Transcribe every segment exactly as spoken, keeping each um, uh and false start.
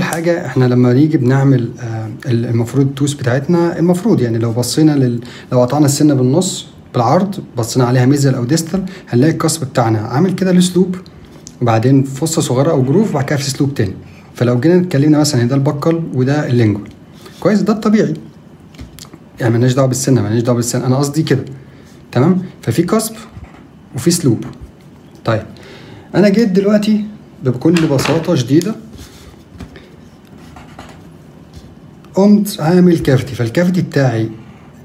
اول حاجه احنا لما نيجي بنعمل المفروض التوس بتاعتنا، المفروض يعني لو بصينا لل... لو قطعنا السنه بالنص بالعرض، بصينا عليها ميزل او ديستال، هنلاقي القصب بتاعنا عامل كده ليه سلوب، وبعدين فصه صغيره او جروف، وبعد كده في سلوب تاني. فلو جينا اتكلمنا مثلا ده البقل وده اللينجول، كويس، ده الطبيعي، يعني مالناش دعوه بالسنه، مالناش دعوه بالسنه، انا قصدي كده، تمام؟ ففي قصب وفي سلوب. طيب انا جيت دلوقتي بكل بساطه شديده قمت عامل كافتي، فالكافتي بتاعي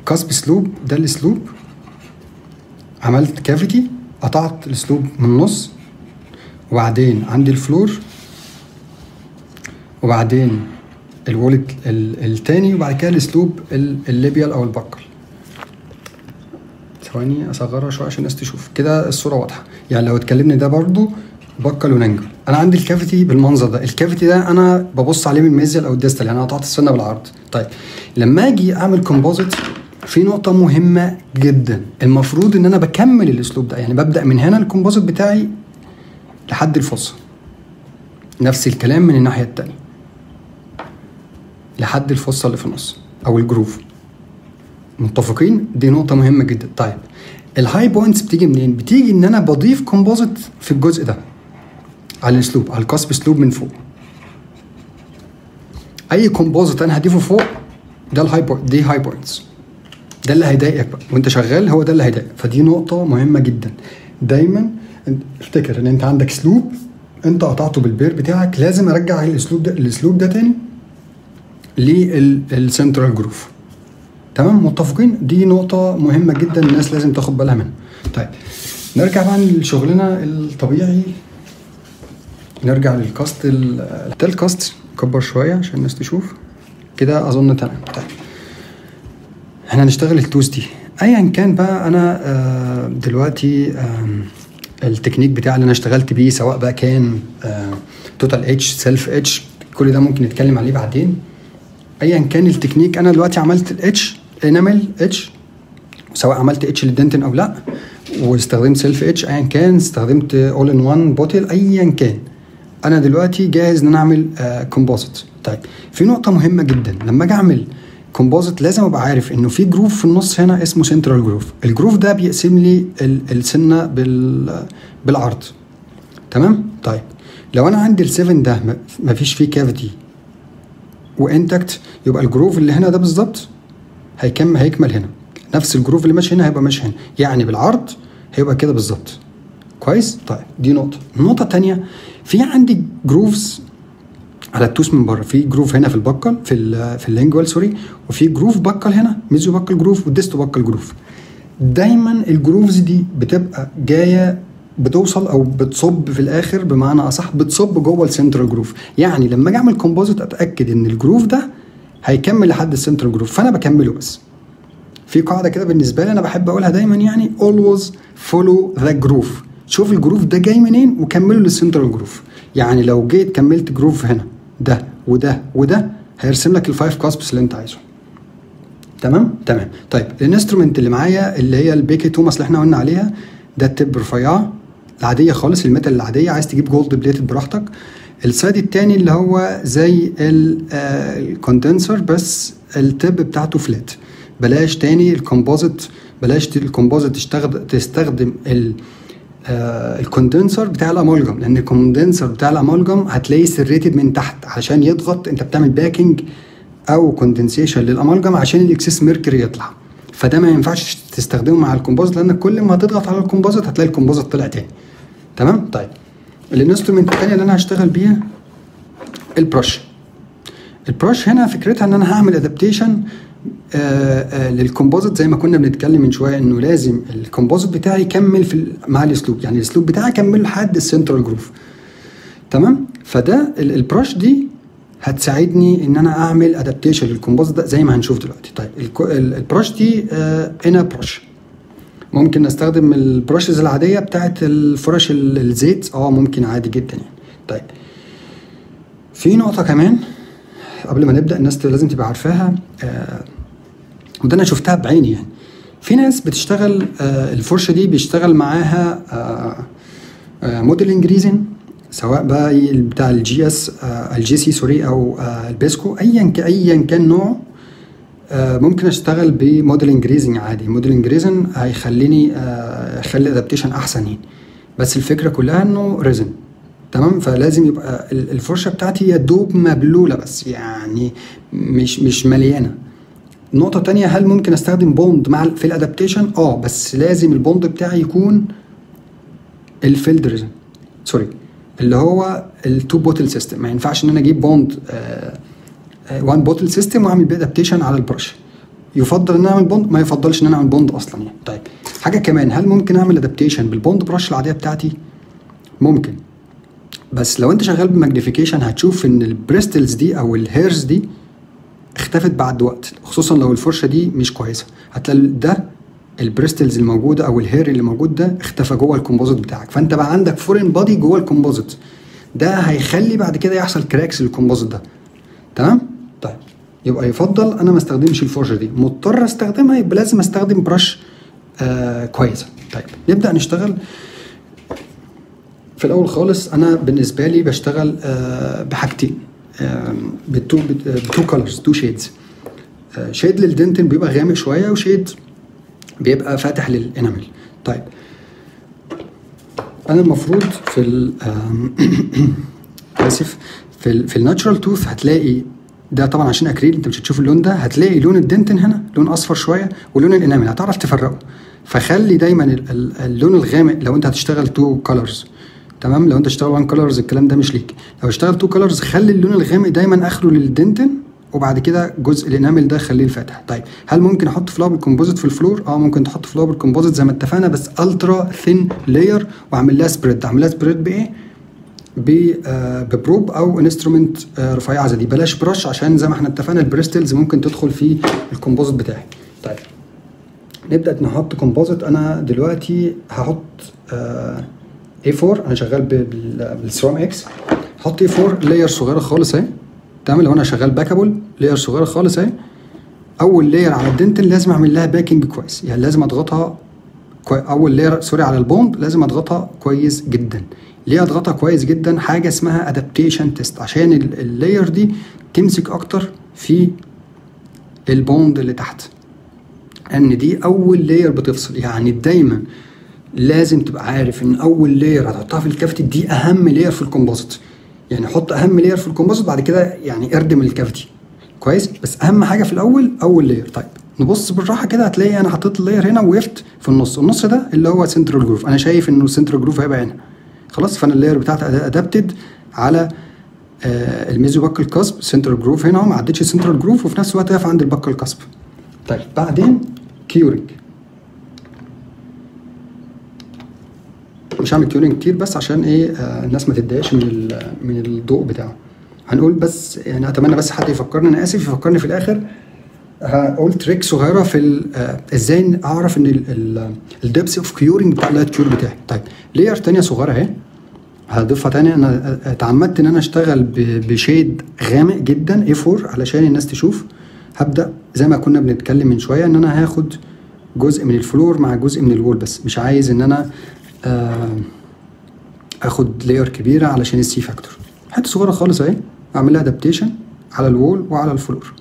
قصب سلوب، ده السلوب، عملت كافتي، قطعت السلوب من النص، وبعدين عندي الفلور، وبعدين الولد التاني، وبعد كده السلوب الليبيال او البقل. ثواني اصغرها شويه عشان الناس تشوف كده الصوره واضحه. يعني لو اتكلمنا ده برضو بقل وننجل، انا عندي الكافيتي بالمنظر ده، الكافيتي ده انا ببص عليه من الميزل او الديستال، يعني انا قطعت السنه بالعرض. طيب لما اجي اعمل كومبوزيت، في نقطه مهمه جدا، المفروض ان انا بكمل الاسلوب ده، يعني ببدا من هنا الكومبوزيت بتاعي لحد الفصه، نفس الكلام من الناحيه الثانيه لحد الفصه اللي في النص او الجروف، متفقين؟ دي نقطه مهمه جدا. طيب الهاي بوينتس بتيجي منين؟ بتيجي ان انا بضيف كومبوزيت في الجزء ده على الاسلوب، على القصب اسلوب من فوق. اي كومبوزيت انا هضيفه فوق ده الهاي بوينت، دي هاي بوينتس، ده اللي هيضايقك بقى وانت شغال، هو ده اللي هيضايقك. فدي نقطه مهمه جدا، دايما افتكر ان انت عندك اسلوب انت قطعته بالبير بتاعك، لازم ارجع الاسلوب ده الاسلوب ده تاني للسنترال جروف، تمام؟ متفقين؟ دي نقطة مهمة جدا الناس لازم تاخد بالها منها. طيب نرجع بقى لشغلنا الطبيعي، نرجع للكاست، ده الكاست كبر شوية عشان الناس تشوف كده، أظن تمام. طيب احنا هنشتغل التوز دي أيا كان بقى. أنا دلوقتي التكنيك بتاع اللي أنا اشتغلت بيه، سواء بقى كان توتال اتش، سيلف اتش، كل ده ممكن نتكلم عليه بعدين. ايا كان التكنيك، انا دلوقتي عملت الاتش انامل اتش، سواء عملت اتش للدنتن او لا، واستخدمت سيلف اتش، ايا كان استخدمت اول ان وان بوتل، ايا كان، انا دلوقتي جاهز ان انا اعمل كومبوزيت. طيب في نقطه مهمه جدا، لما اجي اعمل كومبوزيت لازم ابقى عارف انه في جروف في النص هنا اسمه سنترال جروف، الجروف ده بيقسم لي السنه بالعرض، تمام؟ طيب لو انا عندي السفن ده مفيش فيه كافيتي وانتكت، يبقى الجروف اللي هنا ده بالظبط هيكمل هيكمل هنا، نفس الجروف اللي ماشي هنا هيبقى ماشي هنا، يعني بالعرض هيبقى كده بالظبط، كويس؟ طيب دي نقطه. النقطه الثانيه، في عندي جروفز على التوس من بره، في جروف هنا في البقل، في ال في اللينجوال سوري، وفي جروف بقل هنا، ميزو بقل جروف وديستو بقل جروف. دايما الجروفز دي بتبقى جايه بتوصل او بتصب في الاخر، بمعنى اصح بتصب جوه السنترال جروف، يعني لما اجي اعمل كومبوزيت اتاكد ان الجروف ده هيكمل لحد السنترال جروف، فانا بكمله. بس في قاعده كده بالنسبه لي انا بحب اقولها دايما، يعني always follow the groove، شوف الجروف ده جاي منين وكمله للسنترال جروف. يعني لو جيت كملت جروف هنا ده وده وده، هيرسم لك الفايف كاسبس اللي انت عايزه، تمام؟ تمام. طيب الانسترومنت اللي معايا اللي هي البيكي توماس اللي احنا قلنا عليها، ده التب رفيعه العاديه خالص، الميتال العاديه، عايز تجيب جولد بليتد براحتك. السايد التاني اللي هو زي الكوندنسر بس التب بتاعته فلات، بلاش تاني الكومبوزيت، بلاش الكومبوزيت تستخدم الكوندنسر بتاع الامالجم، لان الكوندنسر بتاع الامالجم هتلاقيه سريتد من تحت عشان يضغط، انت بتعمل باكينج او كوندنسيشن للامالجم عشان الاكسس ميركوري يطلع، فده ما ينفعش تستخدمه مع الكومبوزيت، لان كل ما هتضغط على الكومبوزيت هتلاقي الكومبوزيت طلع تاني، تمام؟ طيب الانسترومنت الثانيه اللي انا هشتغل بيها البرش. البرش هنا فكرتها ان انا هعمل ادابتيشن للكومبوزيت، زي ما كنا بنتكلم من شويه انه لازم الكومبوزيت بتاعي يكمل في مع الاسلوب، يعني الاسلوب بتاعي يكمل لحد السنترال جروف، تمام؟ فده البرش دي هتساعدني ان انا اعمل ادابتيشن للكومبوزيت ده زي ما هنشوف دلوقتي. طيب البرش دي انا برش، ممكن استخدم البرشز العاديه بتاعت الفرش الزيت، اه ممكن عادي جدا يعني. طيب في نقطه كمان قبل ما نبدا الناس لازم تبقى عارفاها، آه وده انا شفتها بعيني، يعني في ناس بتشتغل آه الفرشه دي بيشتغل معاها آه آه موديلنج ريزن سواء بقى بتاع الجي اس الجي سي سوري او البيسكو، ايا ايا كان نوعه، ممكن اشتغل بموديلنج ريزن عادي. موديلنج ريزن هيخليني اخلي ادابتيشن احسن يعني، بس الفكره كلها انه ريزن تمام. فلازم يبقى الفرشه بتاعتي يا دوب مبلوله بس، يعني مش مش مليانه. نقطه تانية، هل ممكن استخدم بوند مع في الادابتيشن؟ اه بس لازم البوند بتاعي يكون الفيلد ريزن سوري اللي هو التو بوتل سيستم. ما ينفعش ان انا اجيب بوند وان بوتل سيستم واعمل بيه ادابتيشن على البرش. يفضل ان انا اعمل بوند؟ ما يفضلش ان انا اعمل بوند اصلا يعني. طيب حاجه كمان، هل ممكن اعمل ادابتيشن بالبوند برش العاديه بتاعتي؟ ممكن، بس لو انت شغال بماجنيفيكيشن هتشوف ان البريستلز دي او الهيرز دي اختفت بعد وقت، خصوصا لو الفرشه دي مش كويسه. هتلاقي ده البريستلز الموجوده او الهير اللي موجود ده اختفى جوه الكومبوزيت بتاعك، فانت بقى عندك فورين بادي جوه الكومبوزيت ده، هيخلي بعد كده يحصل كراكس للكومبوزيت ده تمام. طيب يبقى يفضل انا ما استخدمش الفرشه دي، مضطر استخدمها يبقى لازم استخدم برش آه كويسه. طيب نبدا نشتغل. في الاول خالص انا بالنسبه لي بشتغل آه بحاجتين، آه بتو بتو كلرز، تو شيدز، آه شيد للدنتن بيبقى غامق شويه، وشيد بيبقى فاتح للانامل. طيب انا المفروض في ال اسف في ال في الناتشرال توث هتلاقي ده طبعا عشان اكريل انت مش هتشوف اللون ده، هتلاقي لون الدنتن هنا لون اصفر شويه ولون الانامل هتعرف تفرقه. فخلي دايما اللون الغامق لو انت هتشتغل تو كلرز تمام. لو انت هتشتغل وان كلرز الكلام ده مش ليك. لو هتشتغل تو كلرز خلي اللون الغامق دايما اخره للدنتن، وبعد كده جزء الانامل ده خليه الفاتح. طيب هل ممكن احط فلاور بالكومبوزيت في الفلور؟ اه ممكن تحط فلاور بالكومبوزيت زي ما اتفقنا، بس الترا ثين لاير، واعمل لها سبريد. اعمل لها سبريد بايه؟ ببروب او انسترومنت رفيعه زي دي، بلاش برش عشان زي ما احنا اتفقنا البريستلز ممكن تدخل في الكومبوزيت بتاعي. طيب نبدا نحط كومبوزيت. انا دلوقتي هحط ايه فور، انا شغال بالسرام اكس. هحط ايه فور لاير صغيره خالص اهي تمام. لو انا شغال باكابل لاير صغيره خالص اهي. اول لاير على الدنتن لازم اعمل لها باكينج كويس، يعني لازم اضغطها كوي... اول لاير سوري على البوند لازم اضغطها كويس جدا. ليه اضغطها كويس جدا؟ حاجه اسمها ادابتيشن تيست، عشان اللاير دي تمسك اكتر في البوند اللي تحت، ان دي اول لاير بتفصل. يعني دايما لازم تبقى عارف ان اول لاير هتحطها في الكافتي دي اهم لاير في الكومبوزيت. يعني حط اهم لاير في الكومبوزيت، بعد كده يعني اردم الكافتي كويس، بس اهم حاجه في الاول اول لاير. طيب نبص بالراحه كده، هتلاقي انا حطيت اللاير هنا ووقفت في النص. النص ده اللي هو سنترال جروف، انا شايف انه السنترال جروف هيبقى هنا خلاص. فانا اللاير بتاعتي ادابتد على آه الميزو باكل كاسب. سنترال جروف هنا اهو، ما عدتش السنترال جروف، وفي نفس الوقت واقف عند الباكل كاسب. طيب بعدين كيورنج، مش هعمل كيورنج كتير بس عشان ايه آه الناس ما تتضايقش من من الضوء بتاعه. هنقول بس يعني اتمنى بس حد يفكرني، انا اسف، يفكرني في الاخر. هقول تريك صغيره في آه ازاي اعرف ان الدبس اوف كيورنج بتاع اللايت كيور بتاعي. طيب لاير ثانيه صغيره اهي هضيفها تاني. انا اتعمدت ان انا اشتغل بشيد غامق جدا ايه فور علشان الناس تشوف. هبدا زي ما كنا بنتكلم من شويه ان انا هاخد جزء من الفلور مع جزء من الوول، بس مش عايز ان انا اخد لاير كبيره علشان السي فاكتور. حته صغيره خالص اهي اعمل لها ادابتيشن على الوول وعلى الفلور،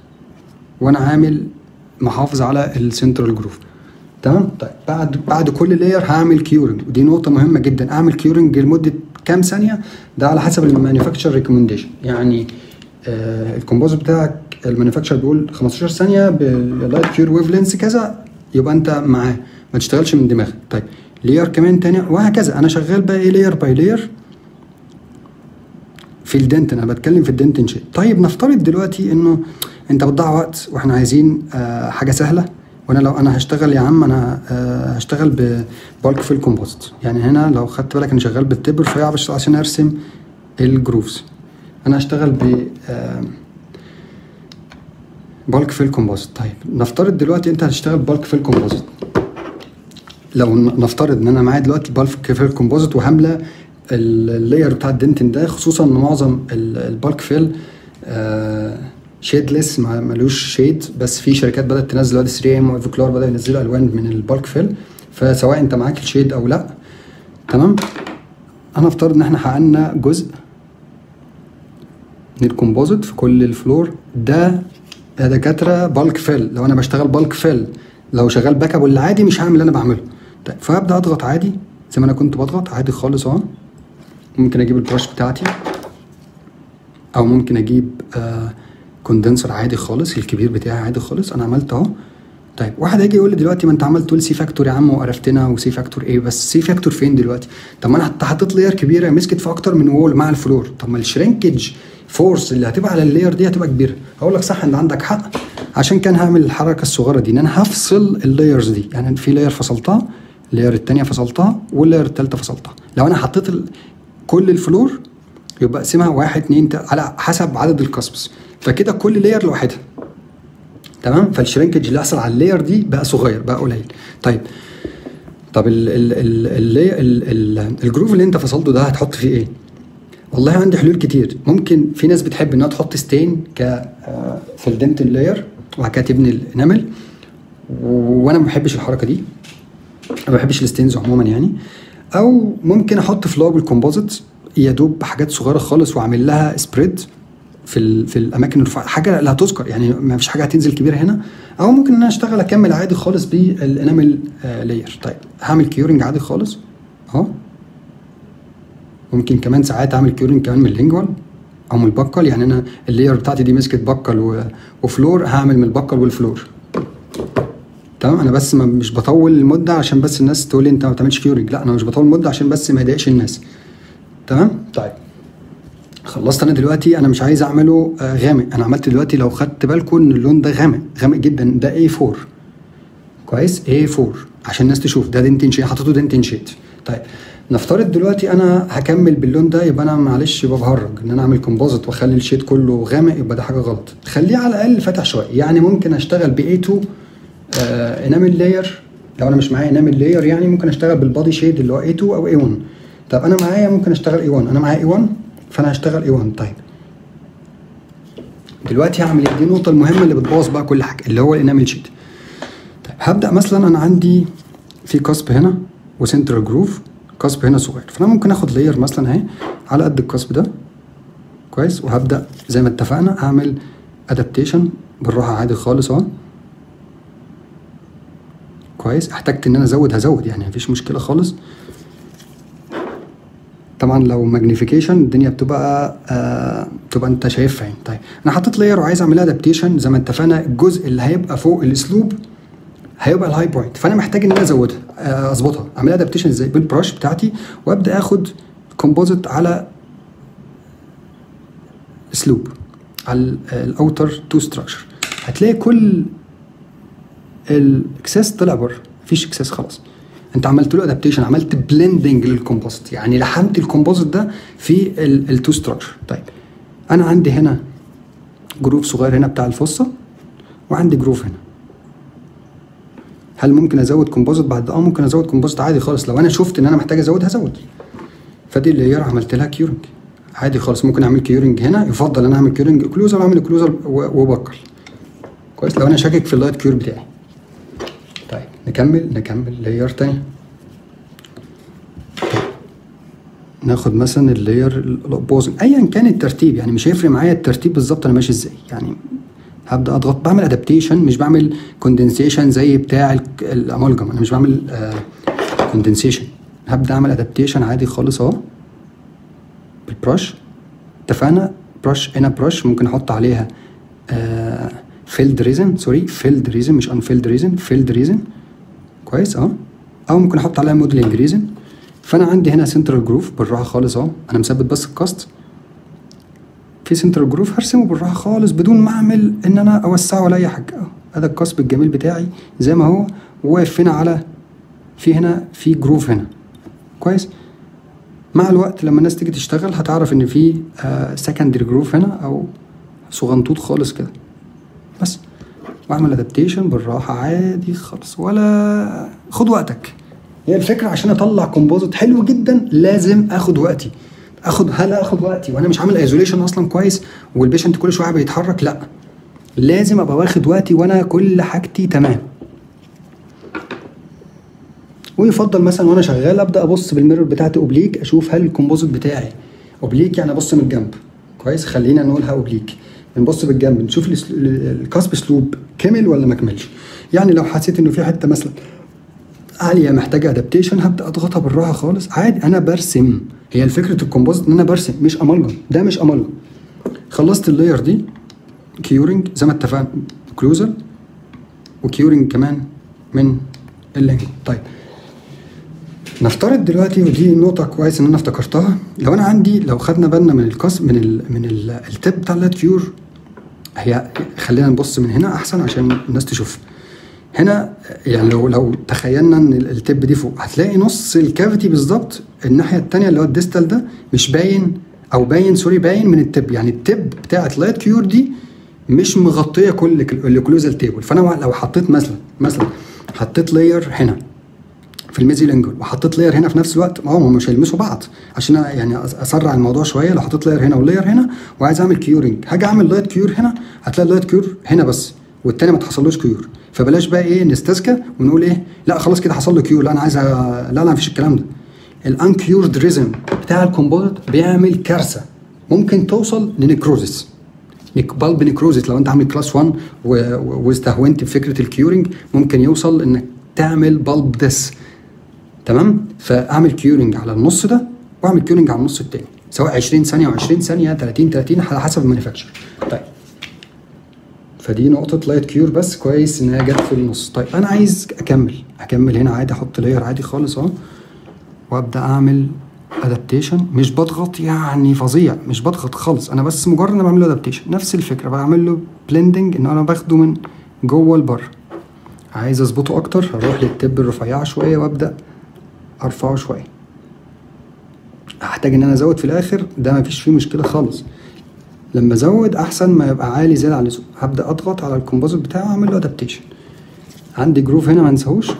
وانا عامل محافظ على السنترال جروف تمام. طيب بعد بعد كل لاير هعمل كيورنج، ودي نقطه مهمه جدا. اعمل كيورنج لمده كام ثانيه؟ ده على حسب المانيفاكتشر ريكومنديشن. يعني آه الكومبوزيت بتاعك المانيفاكتشر بيقول خمستاشر ثانيه باللايت كيور ويف لينس كذا، يبقى انت معاه ما تشتغلش من دماغك. طيب لاير كمان تاني وهكذا. انا شغال بقى ايه لاير باي لاير في الدنتن، انا بتكلم في الدنتن شيء. طيب نفترض دلوقتي انه انت بتضيع وقت واحنا عايزين آه حاجه سهله، وانا لو انا هشتغل يا عم انا آه هشتغل ببالك في الكومبوزيت. يعني هنا لو خدت بالك انا شغال بالتب رفيع عشان ارسم الجروفز. انا هشتغل ب آه بالك في الكومبوزيت. طيب نفترض دلوقتي انت هتشتغل بالك في الكومبوزيت. لو نفترض ان انا معايا دلوقتي بالك فيل كومبوزيت وهامله اللاير بتاع الدنتن ده، خصوصا ان معظم البالك فيل آه شيدلس ملوش شيد، بس في شركات بدات تنزل دلوقتي ثري ام وفيكلار بداوا ينزلوا الوان من البالك فيل، فسواء انت معاك الشيد او لا تمام. هنفترض ان احنا حققنا جزء من الكومبوزيت في كل الفلور. ده يا دكاتره بالك فيل، لو انا بشتغل بالك فيل، لو شغال باك اب والعادي مش هعمل اللي انا بعمله. طيب فابدا اضغط عادي زي ما انا كنت بضغط عادي خالص اهو. ممكن اجيب البرش بتاعتي، او ممكن اجيب آه كوندنسر عادي خالص، الكبير بتاعي عادي خالص، انا عملت اهو. طيب واحد هيجي يقول لي دلوقتي ما انت عملت تول سي فاكتور يا عم وقرفتنا، وسي فاكتور ايه بس؟ سي فاكتور فين دلوقتي؟ طب ما انا حطيت لاير كبيره مسكت في اكتر من وول مع الفلور، طب ما الشرينكج فورس اللي هتبقى على اللاير دي هتبقى كبيره. هقول لك صح، انت عندك حق، عشان كان هعمل الحركه الصغيره دي ان انا هفصل اللايرز دي، يعني في لاير فصلتها، اللاير الثانيه فصلتها، واللاير الثالثه فصلتها. لو انا حطيت ال... كل الفلور يبقى اقسمها واحد اتنين تل... على حسب عدد الكاسبس، فكده كل لاير لوحدها. تمام، فالشرينكج اللي حصل على اللاير دي بقى صغير، بقى قليل. طيب طب الجروف اللي انت فصلته ده هتحط فيه ايه؟ والله عندي حلول كتير. ممكن في ناس بتحب انها تحط ستين ك في الدنتل لاير وبعد كده تبني الانامل، وانا ما بحبش الحركه دي، ما بحبش الستينز عموما يعني. او ممكن احط فلوج الكومبوزيت يا دوب حاجات صغيره خالص واعمل لها سبريد في في الاماكن الرفيعه، حاجه لا تذكر يعني، ما فيش حاجه هتنزل كبيره هنا. او ممكن ان انا اشتغل اكمل عادي خالص بالانامل آه لاير. طيب هعمل كيورنج عادي خالص اهو. ممكن كمان ساعات اعمل كيورنج كمان من اللينجوال او من البكل، يعني انا اللاير بتاعتي دي مسكت بكل وفلور، هعمل من البكل والفلور. تمام، انا بس ما مش بطول المده عشان بس الناس تقول لي انت ما بتعملش كيورنج، لا انا مش بطول المده عشان بس ما يضايقش الناس. تمام، طيب خلصت. انا دلوقتي انا مش عايز اعمله غامق، انا عملت دلوقتي لو خدت بالكم ان اللون ده غامق غامق جدا، ده إيه فور كويس، إيه فور عشان الناس تشوف ده دنتين شيت، حطيته دنتين شيت. طيب نفترض دلوقتي انا هكمل باللون ده، يبقى انا معلش ببهرج ان انا اعمل كومبوزيت واخلي الشيت كله غامق، يبقى ده حاجه غلط. خليه على الاقل فاتح شويه، يعني ممكن اشتغل ب إيه تو آه انامل لاير، لو انا مش معايا انامل لاير يعني ممكن اشتغل بالبادي شيد اللي هو إيه تو او إيه ون. طب انا معايا ممكن اشتغل إيه ون، انا معايا إيه ون فانا هشتغل إيه ون. طيب دلوقتي هعمل ايه؟ دي النقطه المهمه اللي بتبوظ بقى كل حاجه، اللي هو الانامل شيت. طيب هبدا مثلا انا عندي في كاسب هنا وسنترال جروف، كاسب هنا صغير، فانا ممكن اخد لاير مثلا اهي على قد الكاسب ده كويس، وهبدا زي ما اتفقنا اعمل ادابتيشن بالراحه عادي خالص اهو كويس. احتجت ان انا ازود هزود يعني، مفيش مشكله خالص. طبعا لو ماجنيفيكيشن الدنيا بتبقى آه بتبقى انت شايفها يعني. طيب انا حطيت لاير وعايز اعملها ادابتيشن زي ما اتفقنا، الجزء اللي هيبقى فوق الاسلوب هيبقى الهاي بوينت، فانا محتاج ان انا ازودها آه اظبطها، اعملها ادابتيشن ازاي؟ بالبراش بتاعتي وابدا اخد كومبوزيت على اسلوب على الاوتر تو ستراكشر، هتلاقي كل الاكسس طلع بره، مفيش اكسس خلاص. انت عملت له ادابتيشن، عملت بلندنج للكومبوزيت، يعني لحمت الكومبوزيت ده في التو ستراكشر. طيب انا عندي هنا جروف صغير هنا بتاع الفصه، وعندي جروف هنا. هل ممكن ازود كومبوزيت بعد؟ اه ممكن ازود كومبوزيت عادي خالص، لو انا شفت ان انا محتاج ازود هزود. فدي اللاير عملت لها كيورنج عادي خالص، ممكن اعمل كيورنج هنا، يفضل انا اعمل كيورنج اكلوزر، اعمل اكلوزر وبكر كويس لو انا شاكك في اللايت كيور بتاعي. طيب نكمل نكمل لاير تاني، ناخد مثلا اللاير الاوبوزيت ايا كان الترتيب، يعني مش هيفرق معايا الترتيب بالظبط انا ماشي ازاي، يعني هبدا اضغط، بعمل ادابتيشن مش بعمل كوندنسيشن زي بتاع الامالجم، انا مش بعمل آه كوندنسيشن، هبدا اعمل ادابتيشن عادي خالص اهو بالبرش. اتفقنا برش هنا، برش ممكن احط عليها آه فيلد ريزن، سوري فيلد ريزن مش انفيلد ريزن، فيلد ريزن كويس اه، او ممكن احط عليها موديلنج ريزن. فانا عندي هنا سنترال جروف بالراحه خالص اهو، انا مثبت بس الكاست في سنترال جروف، هرسمه بالراحه خالص بدون ما اعمل ان انا اوسعه ولا اي حاجه. ادي الكاسب الجميل بتاعي زي ما هو، وواقف هنا على في هنا في جروف هنا كويس. مع الوقت لما الناس تيجي تشتغل هتعرف ان في آه سكندري جروف هنا او صغنطوط خالص كده بس، واعمل ادابتيشن بالراحه عادي خالص، ولا خد وقتك. هي الفكره عشان اطلع كومبوزيت حلو جدا لازم اخد وقتي، اخد هل اخد وقتي وانا مش عامل ايزوليشن اصلا كويس والبيشنت كل شويه بيتحرك، لا لازم ابقى واخد وقتي وانا كل حاجتي تمام. ويفضل مثلا وانا شغال ابدا ابص بالميرور بتاعتي اوبليك، اشوف هل الكومبوزيت بتاعي اوبليك، يعني ابص من الجنب. كويس، خلينا نقولها اوبليك، بنبص بالجنب نشوف الكاسب سلوب كمل ولا ما كملش. يعني لو حسيت انه في حته مثلا عاليه محتاجه ادابتيشن هبدا اضغطها بالراحه خالص عادي. انا برسم، هي الفكره الكومبوزيت ان انا برسم مش املجم، ده مش املجم. خلصت اللاير دي كيورنج زي ما اتفقنا، كلوزر وكيورنج كمان من اللينك. طيب نفترض دلوقتي، ودي نقطه كويس ان انا افتكرتها، لو انا عندي، لو خدنا بالنا من الكاس من ال من التب بتاع اللاتيور، هي خلينا نبص من هنا احسن عشان الناس تشوف هنا. يعني لو لو تخيلنا ان التب دي فوق، هتلاقي نص الكافيتي بالظبط الناحيه الثانيه اللي هو الديستال ده مش باين، او باين سوري باين من التب. يعني التب بتاعت لايت كيور دي مش مغطيه كل الكلوزال تيبل. فانا لو حطيت مثلا مثلا حطيت لاير هنا في الميزي لينجول وحطيت لاير هنا في نفس الوقت، ما هم مش هيلمسوا بعض عشان يعني اسرع الموضوع شويه. لو حطيت لاير هنا ولاير هنا وعايز اعمل كيورنج، هاجي اعمل لايت كيور هنا، هتلاقي لايت كيور هنا بس والتاني ما اتحصلوش كيور. فبلاش بقى ايه نستسكى ونقول ايه لا خلاص كده حصل له كيور، لا انا عايز أ... لا لا مفيش الكلام ده. الانكيورد ريزم بتاع الكومبوزيت بيعمل كارثه، ممكن توصل لنكروزس، بالب نكروزس. لو انت عامل كلاس واحد و... واستهونت بفكره الكيورنج ممكن يوصل انك تعمل بالب ديس. تمام، فاعمل كيورنج على النص ده واعمل كيورنج على النص التاني، سواء عشرين ثانيه و20 ثانيه ثلاثين ثلاثين على حسب المانيفاكتشر. طيب فدي نقطة لايت كيور بس، كويس انها جت في النص. طيب انا عايز اكمل، اكمل هنا عادي، احط لاير عادي خالص اهو وابدا اعمل ادابتيشن. مش بضغط يعني فظيع، مش بضغط خالص، انا بس مجرد انا بعمل له ادابتيشن. نفس الفكرة بعمل له بلندنج، ان انا باخده من جوه لبره. عايز اظبطه اكتر هروح للتب الرفيعة شوية وابدا ارفعه شوية. هحتاج ان انا ازود في الاخر، ده مفيش فيه مشكلة خالص. لما ازود احسن ما يبقى عالي زياده عن اللزوم. هبدا اضغط على الكومبوزيت بتاعه واعمل له ادابتيشن. عندي جروف هنا ما انساهوش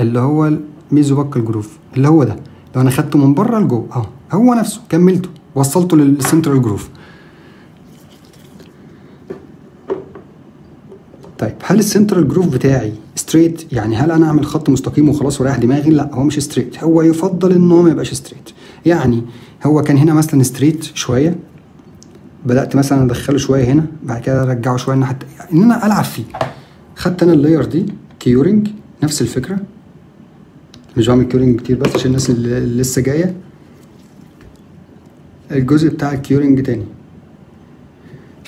اللي هو الميزو باكل جروف، اللي هو ده لو انا خدته من بره لجوه اهو، هو نفسه كملته وصلته للسنترال جروف. طيب هل السنترال جروف بتاعي ستريت؟ يعني هل انا اعمل خط مستقيم وخلاص ورايح دماغي؟ لا، هو مش ستريت، هو يفضل ان هو ما يبقاش ستريت. يعني هو كان هنا مثلا ستريت شويه، بدات مثلا ادخله شويه هنا، بعد كده ارجعه شويه الناحيه، ان انا العب فيه. خدت انا اللاير دي كيورنج، نفس الفكره، مش بعمل كيورنج كتير بس عشان الناس اللي لسه جايه. الجزء بتاع الكيورنج تاني،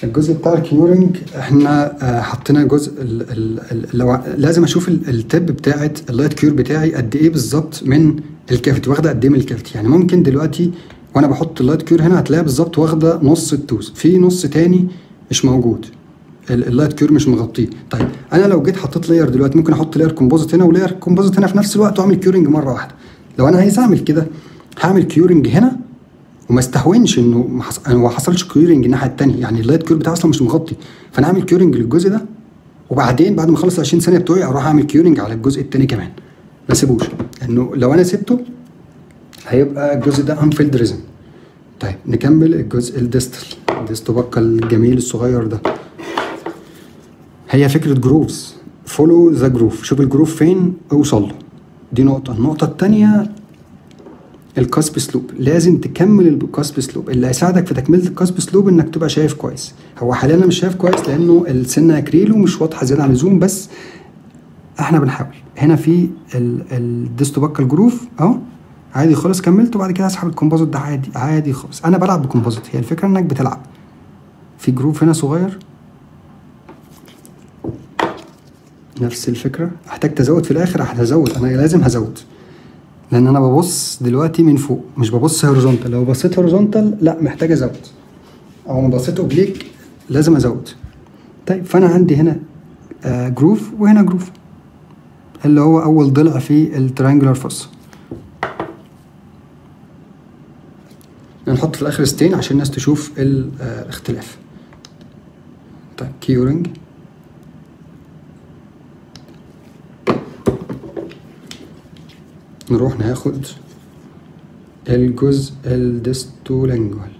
الجزء بتاع الكيورنج احنا حطينا جزء ال ال ال لو لازم اشوف التب بتاعه اللايت كيور بتاعي قد ايه بالظبط من الكافيتي، واخده قد ايه من الكافيتي. يعني ممكن دلوقتي وانا بحط اللايت كيور هنا هتلاقيها بالظبط واخده نص التوز، في نص تاني مش موجود، اللايت كيور مش مغطيه. طيب انا لو جيت حطيت لاير دلوقتي، ممكن احط لاير كومبوزيت هنا ولاير كومبوزيت هنا في نفس الوقت واعمل كيورنج مره واحده. لو انا عايز اعمل كده هعمل كيورنج هنا وما استهونش انه ما حص... حصلش كيورنج الناحيه الثانيه، يعني اللايت كيور بتاعي اصلا مش مغطي، فانا هعمل كيورنج للجزء ده وبعدين بعد ما اخلص ال عشرين ثانيه بتوعي اروح اعمل كيورنج على الجزء الثاني كمان. ما اسيبوش، لانه لو انا سبته هيبقى الجزء ده انفيلد ريزم. طيب نكمل الجزء الديستال، الديستو بكا الجميل الصغير ده. هي فكره جروفز، فولو ذا جروف، شوف الجروف فين اوصل له. دي نقطه. النقطه الثانيه الكاسب سلوب، لازم تكمل الكاسب سلوب. اللي هيساعدك في تكمله الكاسب سلوب انك تبقى شايف كويس. هو حاليا انا مش شايف كويس لانه السنه اكريله مش واضحه زياده عن اللزوم، بس احنا بنحاول. هنا في الديستو بكا الجروف اهو عادي خالص، كملت وبعد كده اسحب الكومبوزيت ده عادي عادي خالص. انا بلعب بكومبوزيت، هي الفكره انك بتلعب في جروف هنا صغير، نفس الفكره. احتاج تزود في الاخر، هزود، انا لازم هزود لان انا ببص دلوقتي من فوق مش ببص هوريزونتال. لو بصيت هوريزونتال لا محتاج ازود، او لو بصيت اوبليك لازم ازود. طيب فانا عندي هنا آه جروف وهنا جروف، اللي هو اول ضلع في التريانجولار فوس. نحط في الاخر ستين عشان الناس تشوف الاختلاف. طيب كيورنج، نروح ناخد الجزء الديستولانجوال.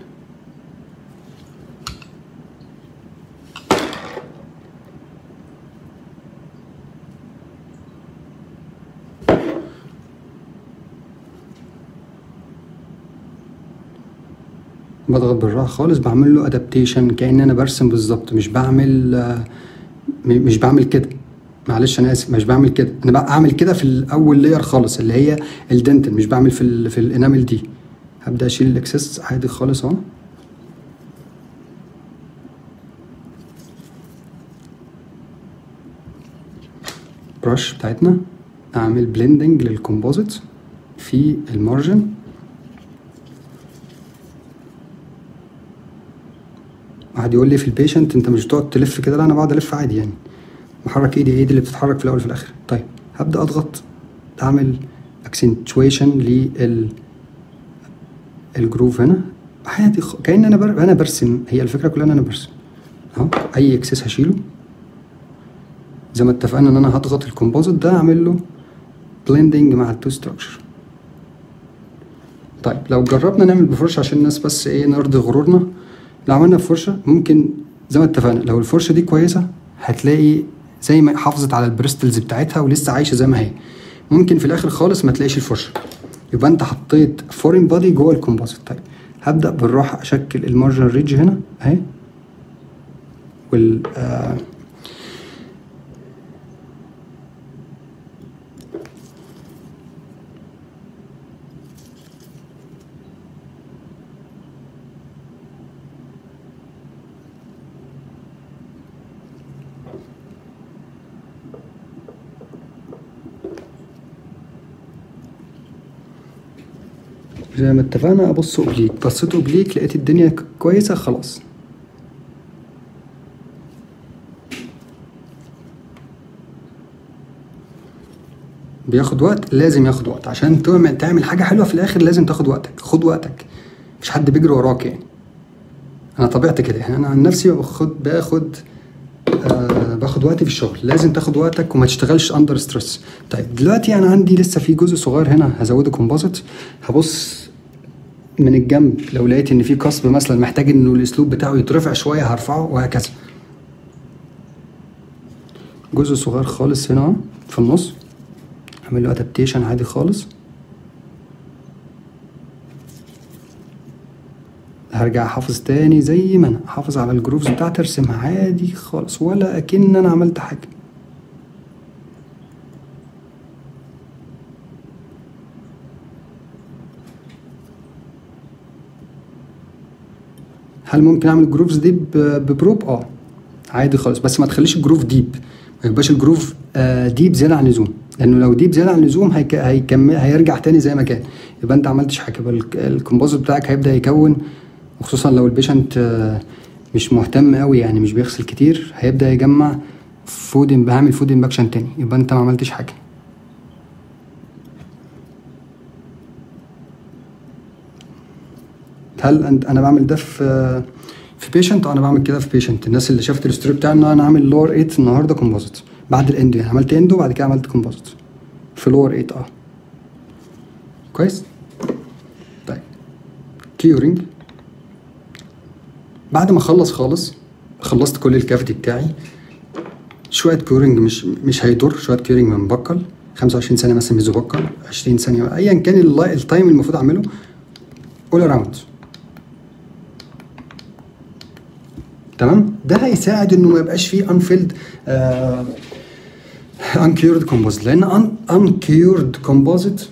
بضغط بالراحه خالص، بعمل له ادابتيشن كأن انا برسم بالظبط، مش بعمل مش بعمل كده، معلش انا اسف، مش بعمل كده، انا بعمل كده في الاول لاير خالص اللي هي الدنتل، مش بعمل في ال في الانامل دي. هبدا اشيل الاكسس عادي خالص اهو، برش بتاعتنا، اعمل بلندنج للكومبوزيت في المارجن، واحد يقول لي في البيشنت انت مش بتقعد تلف كده، لا انا بقعد الف عادي يعني، بحرك ايدي، ايدي اللي بتتحرك في الاول وفي الاخر. طيب هبدا اضغط، اعمل اكسنتويشن لل الجروف هنا حياتي خ... كأن انا بر... انا برسم، هي الفكره كلها ان انا برسم اهو. اي اكسس هشيله زي ما اتفقنا، ان انا هضغط الكومبوزيت ده اعمل له بلندنج مع التو ستراكشر. طيب لو جربنا نعمل بفرشه عشان الناس بس ايه نرضي غرورنا، لو عملنا بفرشه ممكن زي ما اتفقنا، لو الفرشه دي كويسه هتلاقي زي ما حافظت على البريستلز بتاعتها ولسه عايشه زي ما هي، ممكن في الاخر خالص ما تلاقيش الفرشه، يبقى انت حطيت فورين بادي جوه الكومبوزيت. طيب هبدا بالراحه اشكل المارجن ريدج هنا اهي، وال آه زي ما اتفقنا ابص اوبليك، بصيت اوبليك لقيت الدنيا كويسه خلاص. بياخد وقت، لازم ياخد وقت عشان تعمل تعمل حاجه حلوه في الاخر، لازم تاخد وقتك، خد وقتك، مفيش حد بيجري وراك يعني. انا طبيعتي كده يعني، انا عن نفسي باخد باخد آه باخد وقتي في الشغل، لازم تاخد وقتك وما تشتغلش اندر ستريس. طيب دلوقتي انا عندي لسه في جزء صغير هنا هزوده كومبوزيت، هبص من الجنب لو لقيت ان في قصب مثلا محتاج انه الاسلوب بتاعه يترفع شويه هرفعه، وهكذا. جزء صغير خالص هنا في النص اعمل له ادابتيشن عادي خالص، هرجع احافظ تاني زي ما انا، احافظ على الجروفز بتاعتي، ارسمها عادي خالص ولا اكن انا عملت حاجه. هل ممكن اعمل الجروفز دي ببروب؟ اه عادي خالص، بس ما تخليش الجروف ديب، ما يبقاش الجروف ديب زياده عن اللزوم، لانه لو ديب زياده عن اللزوم هيك... هيكمل هيرجع تاني زي ما كان، يبقى انت عملتش حاجه، يبقى الكومبوزيت بتاعك هيبدا يكون، وخصوصا لو البيشنت مش مهتم قوي يعني مش بيغسل كتير، هيبدا يجمع فود، هعمل فود امباكشن تاني، يبقى انت ما عملتش حاجه. هل انا بعمل ده في في بيشنت؟ اه انا بعمل كده في بيشنت. الناس اللي شافت الستوري بتاعي ان انا عامل لور تمانية النهارده كومبوزيت، بعد الاندو يعني عملت اندو وبعد كده عملت كومبوزيت في لور تمانية. اه كويس. طيب كيورينج، بعد ما اخلص خالص، خلصت كل الكافيتي بتاعي، شويه كيورينج مش مش هيضر، شويه كيورينج من بكل خمسة وعشرين ثانيه مثلا، ميزو بكل عشرين ثانيه، ايا كان التايم المفروض اعمله. اول راوند تمام، ده هيساعد انه ما يبقاش فيه انفيلد انكيورد كومبوزيت، لان انكيورد كومبوزيت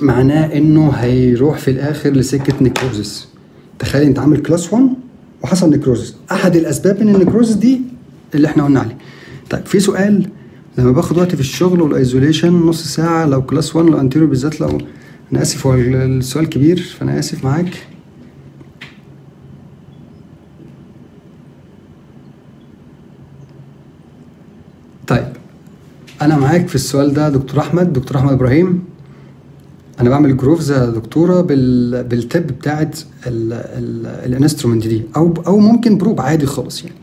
معناه انه هيروح في الاخر لسكه نيكروزس. تخيل انت عامل كلاس واحد وحصل نيكروزس، احد الاسباب من النيكروزس دي اللي احنا قلنا عليه. طيب في سؤال، لما باخد وقت في الشغل والايزوليشن نص ساعه لو كلاس واحد، لو انتيريور بالذات، لو انا اسف هو السؤال كبير فانا اسف معاك. طيب انا معاك في السؤال ده دكتور احمد، دكتور احمد ابراهيم. انا بعمل جروفز يا دكتوره بال بالتب بتاعت الانسترومنت دي، او او ممكن بروب عادي خالص يعني،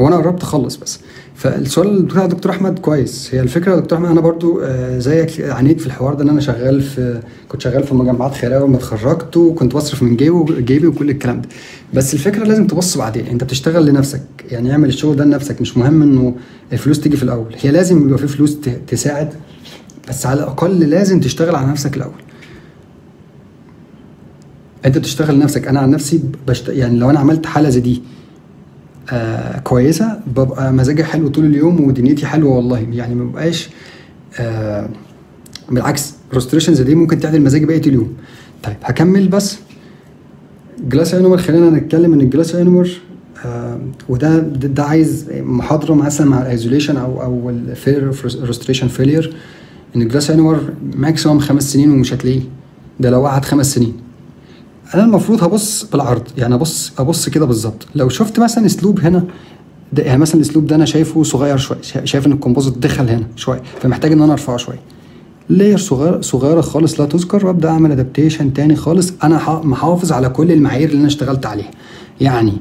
هو انا قربت اخلص بس. فالسؤال بتاع دكتور احمد كويس، هي الفكره يا دكتور احمد انا برضو زيك عانيت في الحوار ده، ان انا شغال في كنت شغال في مجمعات خيريه اول ما اتخرجت، وكنت بصرف من جيبي جيبي وكل الكلام ده، بس الفكره لازم تبص بعدين، انت بتشتغل لنفسك يعني، اعمل الشغل ده لنفسك، مش مهم انه الفلوس تيجي في الاول، هي لازم يبقى في فلوس تساعد، بس على الاقل لازم تشتغل على نفسك الاول. انت بتشتغل لنفسك. انا عن نفسي بشت... يعني لو انا عملت حاله زي دي آه كويسه ببقى مزاجي حلو طول اليوم ودنيتي حلوه والله، يعني ما ببقاش آه بالعكس فرستريشن زي دي ممكن تعدل مزاجي بقيه اليوم. طيب هكمل بس جلاس اينومر، خلينا نتكلم ان الجلاس اينومر آه وده ده عايز محاضره مثلا مع الايزوليشن او او الفيلير فرستريشن فيلير، ان الجلاس اينومر ماكسيموم خمس سنين ومش هتلاقيه، ده لو قعد خمس سنين. انا المفروض هبص بالعرض، يعني ابص ابص كده بالظبط. لو شفت مثلا اسلوب هنا ده، يعني مثلا الاسلوب ده انا شايفه صغير شويه، شايف ان الكومبوزيت دخل هنا شويه، فمحتاج ان انا ارفعه شويه. لاير صغير صغيره خالص لا تذكر، وابدا اعمل ادابتيشن تاني خالص. انا محافظ على كل المعايير اللي انا اشتغلت عليها، يعني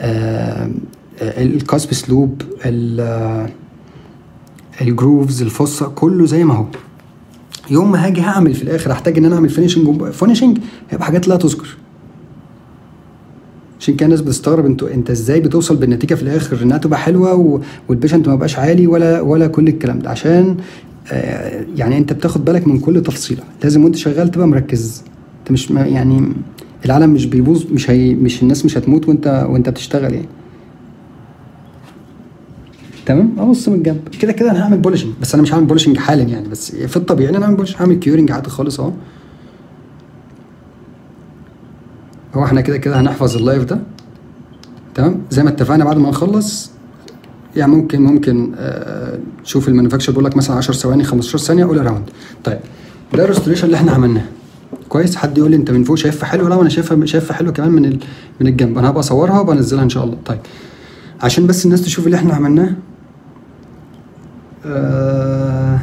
آه الكاسب اسلوب، الجروفز، الفصه، كله زي ما هو. يوم ما هاجي هعمل في الاخر هحتاج ان انا اعمل فينيشنج، فينيشنج هيبقى حاجات لا تذكر. عشان كده الناس بتستغرب انتوا انت ازاي بتوصل بالنتيجه في الاخر انها تبقى حلوه والبيشنت ما يبقاش عالي ولا ولا كل الكلام ده، عشان آه يعني انت بتاخد بالك من كل تفصيله، لازم وانت شغال تبقى مركز. انت مش يعني العالم مش بيبوظ، مش هي مش الناس مش هتموت وانت وانت بتشتغل يعني. تمام، ابص من الجنب كده كده. انا هعمل بولشنج، بس انا مش هعمل بولشنج حالا يعني، بس في الطبيعي انا هعمل بولشنج، هعمل كيورنج عادي خالص اهو. هو احنا كده كده هنحفظ اللايف ده تمام زي ما اتفقنا. بعد ما نخلص يعني ممكن ممكن آه شوف المانيفاكتشر بيقول لك مثلا عشر ثواني، خمستاشر ثانيه، اول راوند. طيب ده الريستوريشن اللي احنا عملناه كويس. حد يقول لي انت من فوق شايفها حلو؟ لا انا شايفها شايفها حلو كمان من من الجنب. انا هبقى اصورها وبنزلها ان شاء الله. طيب عشان بس الناس تشوف اللي احنا عملناه، آه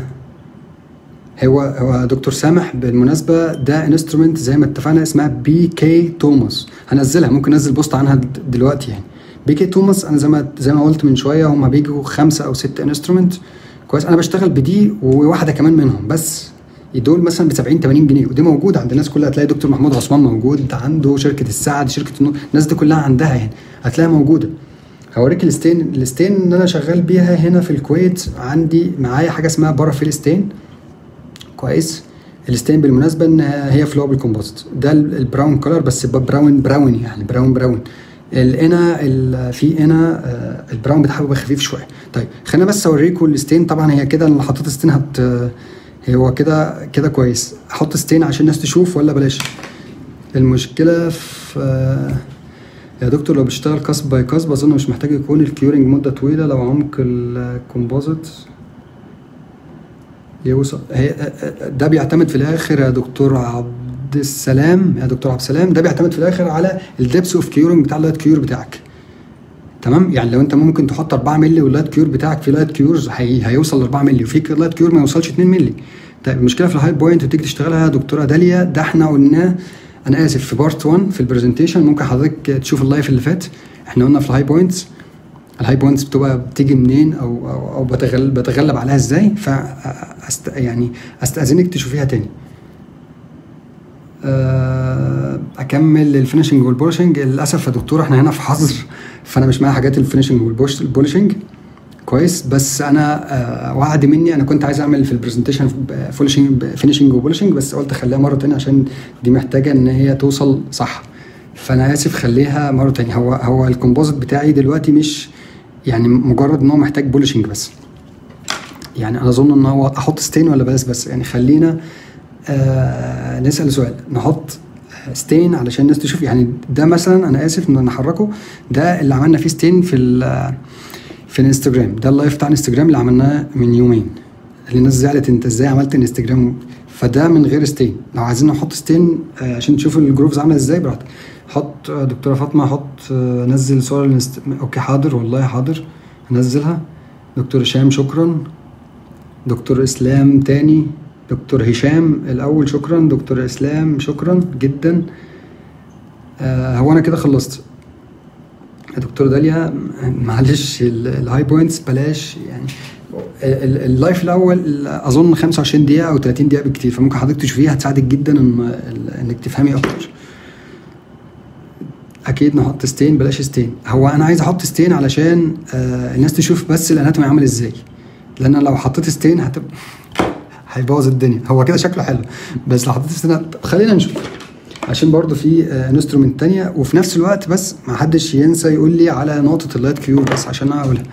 هو هو دكتور سامح بالمناسبه ده انسترومنت زي ما اتفقنا اسمها بي كي توماس، هنزلها ممكن انزل بوست عنها دلوقتي. يعني بي كي توماس انا زي ما زي ما قلت من شويه هم بيجوا خمسه او ست انسترومنت كويس. انا بشتغل بدي وواحده كمان منهم، بس دول مثلا ب سبعين تمانين جنيه، ودي موجوده عند الناس كلها. هتلاقي دكتور محمود عثمان موجود عنده، شركه السعد، شركه النور، الناس دي كلها عندها يعني، هتلاقيها موجوده. هوريك الستين، الستين اللي انا شغال بيها هنا في الكويت. عندي معايا حاجه اسمها بارافيل ستين كويس. الستين بالمناسبه ان هي فلو بالكومبوزيت، ده البراون كولر بس براون براون يعني براون براون. القنا في قنا البراون بتاعها بيبقى خفيف شويه. طيب خلينا بس اوريكم الستين. طبعا هي كده انا حطيت ستين، هت هو كده كده كويس. احط ستين عشان الناس تشوف ولا بلاش؟ المشكله في يا دكتور لو بتشتغل كاسب باي كاسب اظن مش محتاج يكون الكيورنج مده طويله لو عمق الكومبوزيت يوصل. هي ده بيعتمد في الاخر يا دكتور عبد السلام، يا دكتور عبد السلام ده بيعتمد في الاخر على الدبس اوف كيورنج بتاع اللايت كيور بتاعك. تمام، يعني لو انت ممكن تحط أربعة مللي واللايت كيور بتاعك في لايت كيورز هي هيوصل ل أربعة مللي، وفي لايت كيور ما يوصلش اتنين مللي. طيب المشكله في الهاي بوينت وتيجي تشتغلها يا دكتوره داليا، ده احنا قلناه، انا اسف، في بارت واحد في البرزنتيشن. ممكن حضرتك تشوف اللايف اللي فات، احنا قلنا في الهاي بوينتس، الهاي بوينتس بتبقى بتيجي منين او او, أو بتغلب بتغلب عليها ازاي. ف أست يعني استاذنك تشوفيها تاني. اكمل الفينشنج والبولشنج. للاسف يا دكتور احنا هنا في حظر، فانا مش معايا حاجات الفينشنج والبولشنج كويس. بس انا وعد مني، انا كنت عايز اعمل في البرزنتيشن فولشنج فينيشنج وبولشنج، بس قلت خليها مره ثانيه عشان دي محتاجه ان هي توصل صح، فانا اسف خليها مره ثانيه. هو هو الكومبوزيت بتاعي دلوقتي مش يعني مجرد ان هو محتاج بولشنج بس، يعني انا اظن ان هو احط ستين ولا بلاش؟ بس يعني خلينا آه نسال سؤال، نحط ستين علشان الناس تشوف. يعني ده مثلا انا اسف ان نحركه، ده اللي عملنا فيه ستين في ال في الانستجرام، ده اللايف بتاع الانستجرام اللي عملناه من يومين، اللي الناس زعلت انت ازاي عملت انستجرام، فده من غير ستين. لو عايزين نحط ستين عشان تشوفوا الجروفز عامله ازاي براحتك. حط دكتوره فاطمه، حط نزل صور الانست... اوكي حاضر والله حاضر هنزلها. دكتور هشام شكرا، دكتور اسلام تاني، دكتور هشام الاول شكرا، دكتور اسلام شكرا جدا. آه هو انا كده خلصت يا دكتور داليا، معلش الهاي بوينتس بلاش. يعني اللايف الاول اظن خمسة وعشرين دقيقه او تلاتين دقيقه بالكتير، فممكن حضرتك تشوفيها هتساعدك جدا ان انك تفهمي اكتر. اكيد نحط ستين بلاش ستين. هو انا عايز احط ستين علشان آه الناس تشوف بس الاناتومي عامل ازاي، لان لو حطيت ستين هتبقى هيبوظ الدنيا. هو كده شكله حلو، بس لو حطيت ستين خلينا نشوف. عشان برضو في انسترومنت تانية. وفي نفس الوقت بس ما حدش ينسى يقول لي على نقطة اللايت كيو بس عشان اقولها.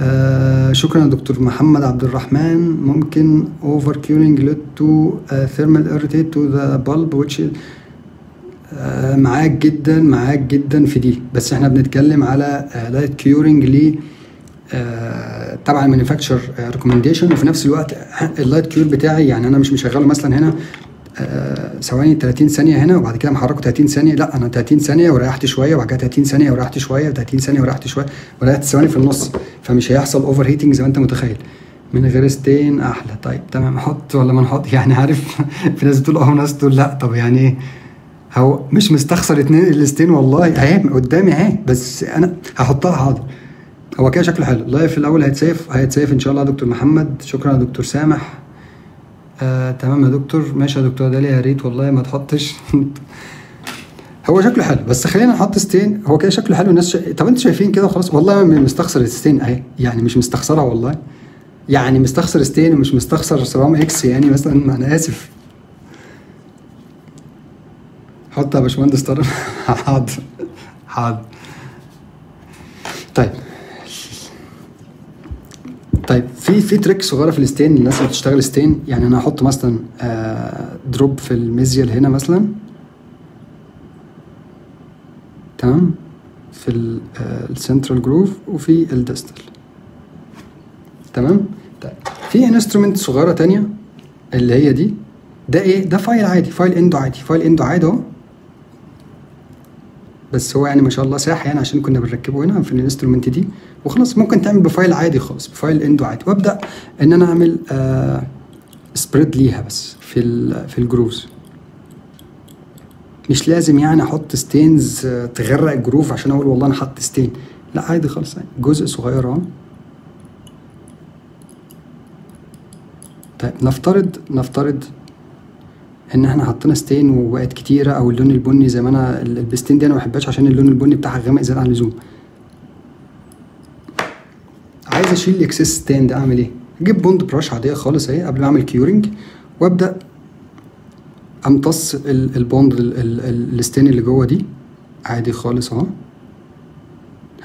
آه شكرا يا دكتور محمد عبد الرحمن. ممكن اوفر كيورنج ليد تو ثيرمال اريتيت تو ذا بالب ويتش. معاك جدا معاك جدا في دي، بس احنا بنتكلم على لايت كيورنج ل آه طبعا المانيفاكتشر ريكومنديشن. وفي نفس الوقت اللايت كيور بتاعي يعني انا مش مشغله مثلا هنا آه ثواني ثلاثين ثانيه هنا وبعد كده محركه ثلاثين ثانيه، لا انا ثلاثين ثانيه وريحت شويه وبعد كده ثلاثين ثانيه وريحت شويه ثلاثين ثانيه وريحت شويه وريحت ثواني في النص، فمش هيحصل اوفر هيتنج زي ما انت متخيل. من غير ستين احلى. طيب تمام، احط ولا ما نحط؟ يعني عارف في ناس بتقول اه وناس بتقول لا. طب يعني ايه؟ هو مش مستخسر اتنين الستين والله، اهي قدامي اهي، بس انا هحطها. حاضر، هو كده شكله حلو. اللايف الاول هيتسيف هيتسيف ان شاء الله يا دكتور محمد. شكرا يا دكتور سامح. آه تمام يا دكتور، ماشي يا دكتور داليا، يا ريت والله ما تحطش هو شكله حلو بس خلينا نحط ستين. هو كده شكله حلو الناس ش... طب انتوا شايفين كده خلاص والله مش مستخسر ستين اهي، يعني مش مستخسرها والله، يعني مستخسر ستين ومش مستخسر سبعمية اكس يعني مثلا. انا اسف، حط يا باشمهندس طارق حاضر حاضر. طيب طيب في في تريك صغيره في الستين للناس اللي بتشتغل ستين. يعني انا هحط مثلا دروب في الميزيال هنا مثلا، تمام، في السنترال جروف وفي الديستال، تمام. طيب في انسترومنت صغيره ثانيه اللي هي دي، ده ايه؟ ده فايل عادي، فايل اندو عادي، فايل اندو عادي اهو، بس هو يعني ما شاء الله ساح يعني عشان كنا بنركبه هنا في الانسترومنت دي وخلاص. ممكن تعمل بفايل عادي خالص، بفايل اندو عادي، وابدا ان انا اعمل آه سبريد ليها بس في في الجروفز. مش لازم يعني احط ستينز تغرق الجروف عشان اقول والله انا حاطط ستين، لا عادي خالص يعني. جزء صغير اهو. طيب نفترض نفترض ان احنا حطينا ستين وبقت كتيره، او اللون البني زي ما انا البستين دي انا ما بحبهاش عشان اللون البني بتاعها غامق زياده عن اللزوم. عايز اشيل الاكسس ستين ده، اعمل ايه؟ اجيب بوند براش عاديه خالص اهي قبل ما اعمل كيورنج، وابدا امتص البوند الستين اللي جوه دي عادي خالص اهو.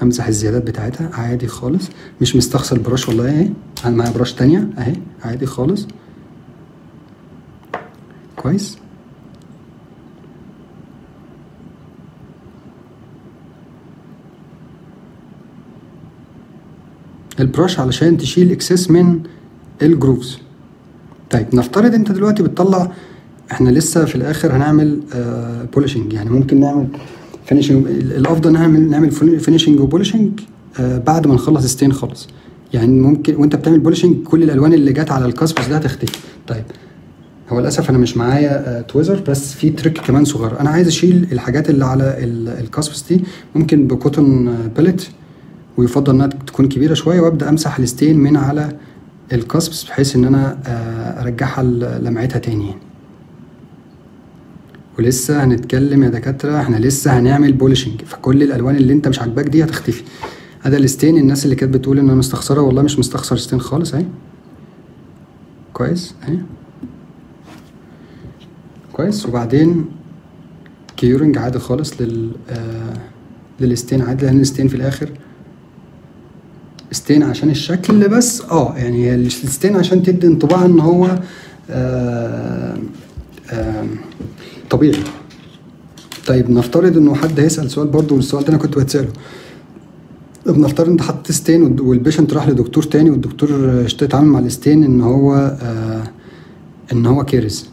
همسح الزيادات بتاعتها عادي خالص، مش مستخسر البراش والله اهي، انا معايا براش تانيه اهي عادي خالص. كويس، البراش علشان تشيل اكسس من الجروفز. طيب نفترض انت دلوقتي بتطلع، احنا لسه في الاخر هنعمل آه بولشنج، يعني ممكن نعمل فينيشنج. الافضل نعمل نعمل فينيشنج وبولشنج آه بعد ما نخلص ستين خالص، يعني ممكن وانت بتعمل بولشنج كل الالوان اللي جت على الكاسبس ده هتختفي. طيب هو للاسف انا مش معايا تويزر، بس في تريك كمان صغير. انا عايز اشيل الحاجات اللي على الكاسبس دي ممكن بكوتن باليت، ويفضل انها تكون كبيره شويه، وابدا امسح الستين من على الكاسبس بحيث ان انا ارجعها لمعتها تاني. ولسه هنتكلم يا دكاتره، احنا لسه هنعمل بولشنج، فكل الالوان اللي انت مش عاجباك دي هتختفي. هذا الستين الناس اللي كانت بتقول ان انا مستخسره، والله مش مستخسر ستين خالص اهي. كويس اهي كويس. وبعدين كيورنج عادي خالص لل آه للستين عادي، لان الستين في الاخر ستين عشان الشكل بس. اه يعني الستين عشان تدي انطباع ان هو آه آه طبيعي. طيب نفترض انه حد هيسال سؤال برضه، والسؤال ده انا كنت بتساله. طب نفترض انت حطيت ستين والبيشنت راح لدكتور تاني، والدكتور اتعامل مع الستين ان هو آه ان هو كيرز.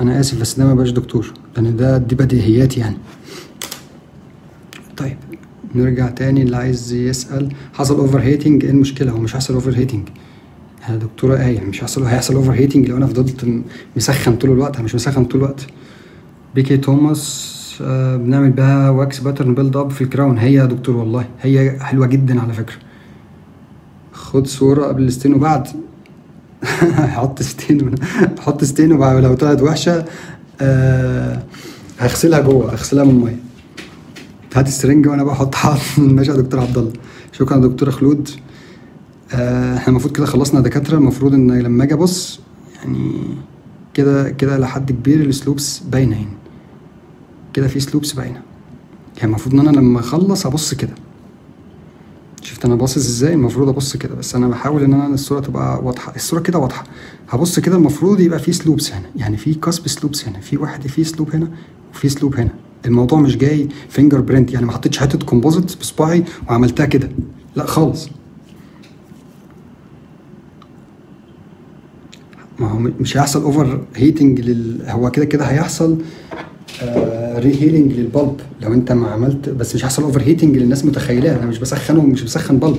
انا اسف بس ده ما بقاش دكتور، لان ده دي بديهيات يعني. طيب نرجع تاني، اللي عايز يسال حصل اوفر هيتنج، ايه المشكله؟ هو مش هيحصل اوفر هيتنج يا دكتوره ايه، مش هيحصل هيحصل اوفر هيتنج لو انا فضلت مسخن طول الوقت. انا مش مسخن طول الوقت. بيكي توماس آه بنعمل بها واكس باترن بيلد اب في الكراون. هي يا دكتور والله هي حلوه جدا على فكره. خد صوره قبل الستين وبعد هحط ستين هحط ستين ولو طلعت وحشه أه هغسلها جوه، هغسلها من الميه. هات السرنجه وانا بحط حاضر. ماشي يا دكتور عبد الله، شكرا يا دكتور خلود. أه احنا المفروض كده خلصنا يا دكاتره. المفروض ان لما اجي ابص يعني كده كده لحد كبير السلوبس باينه هنا، كده في سلوبس باينه، يعني المفروض ان انا لما اخلص ابص كده. شفت انا باصص ازاي؟ المفروض ابص كده، بس انا بحاول ان انا الصوره تبقى واضحه، الصوره كده واضحه. هبص كده المفروض يبقى في سلوبس هنا، يعني في كسب سلوبس هنا، في واحد في سلوب هنا وفي سلوب هنا. الموضوع مش جاي فينجر برنت، يعني ما حطيتش حته كومبوزيت بصباعي وعملتها كده، لا خالص. ما هو مش هيحصل اوفر هيتنج لل، هو كده كده هيحصل آه ري هيلينج للبلب لو انت ما عملت، بس مش هيحصل اوفر هيتنج اللي الناس متخيلاه. انا مش بسخنهم، مش بسخن بلب.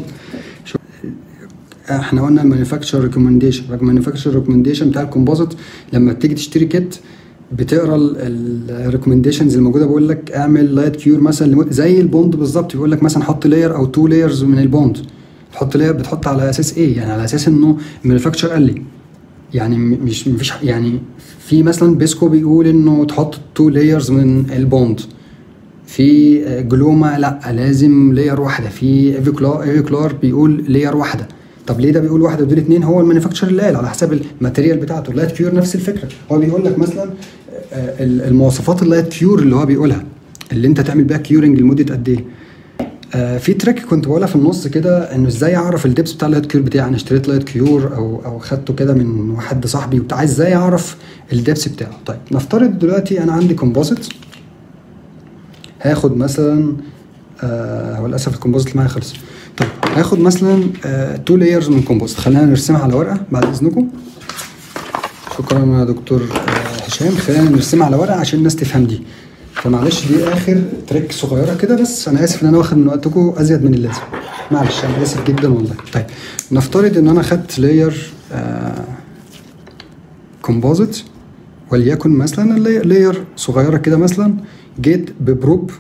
احنا قلنا المانيفاكتشر ريكومنديشن، المانيفاكتشر ريكومنديشن بتاع الكومبوزيت لما بتيجي تشتري كيت بتقرا الريكومنديشنز الموجوده، بيقول لك اعمل لايت كيور مثلا زي البوند بالظبط، بيقول لك مثلا حط لاير او تو لايرز من البوند. تحط لاير بتحط على اساس ايه؟ يعني على اساس انه المانيفاكتشر قال لي، يعني مش مفيش، يعني في مثلا بيسكو بيقول انه تحط تو لايرز من البوند، في جلوما لا لازم لاير واحده، في ايفيكلار ايفيكلار بيقول لاير واحده. طب ليه ده بيقول واحده ودول اتنين؟ هو المانيفاكتشر اللي قال على حساب الماتيريال بتاعته. اللايت كيور نفس الفكره، هو بيقول لك مثلا المواصفات اللايت كيور اللي هو بيقولها، اللي انت تعمل بيها كيورنج لمده قد ايه. آه في تريك كنت بقولها في النص كده، انه ازاي اعرف الدبس بتاع اللايت كيور بتاعي. انا اشتريت لايت كيور او او خدته كده من حد صاحبي وبتاع، ازاي اعرف الدبس بتاعه؟ طيب نفترض دلوقتي انا عندي كومبوزيت، هاخد مثلا آه هو للاسف الكومبوزيت اللي معايا خلص. طيب هاخد مثلا آه تو لايرز من الكومبوزيت، خلينا نرسمها على ورقه بعد اذنكم. شكرا يا دكتور آه هشام، خلينا نرسمها على ورقه عشان الناس تفهم دي. فمعلش دي اخر تريك صغيره كده، بس انا اسف ان انا واخد من وقتكم ازيد من اللازم، معلش انا اسف جدا والله. طيب نفترض ان انا خدت لاير آه كومبوزيت، وليكن مثلا لاير صغيره كده، مثلا جيت ببروب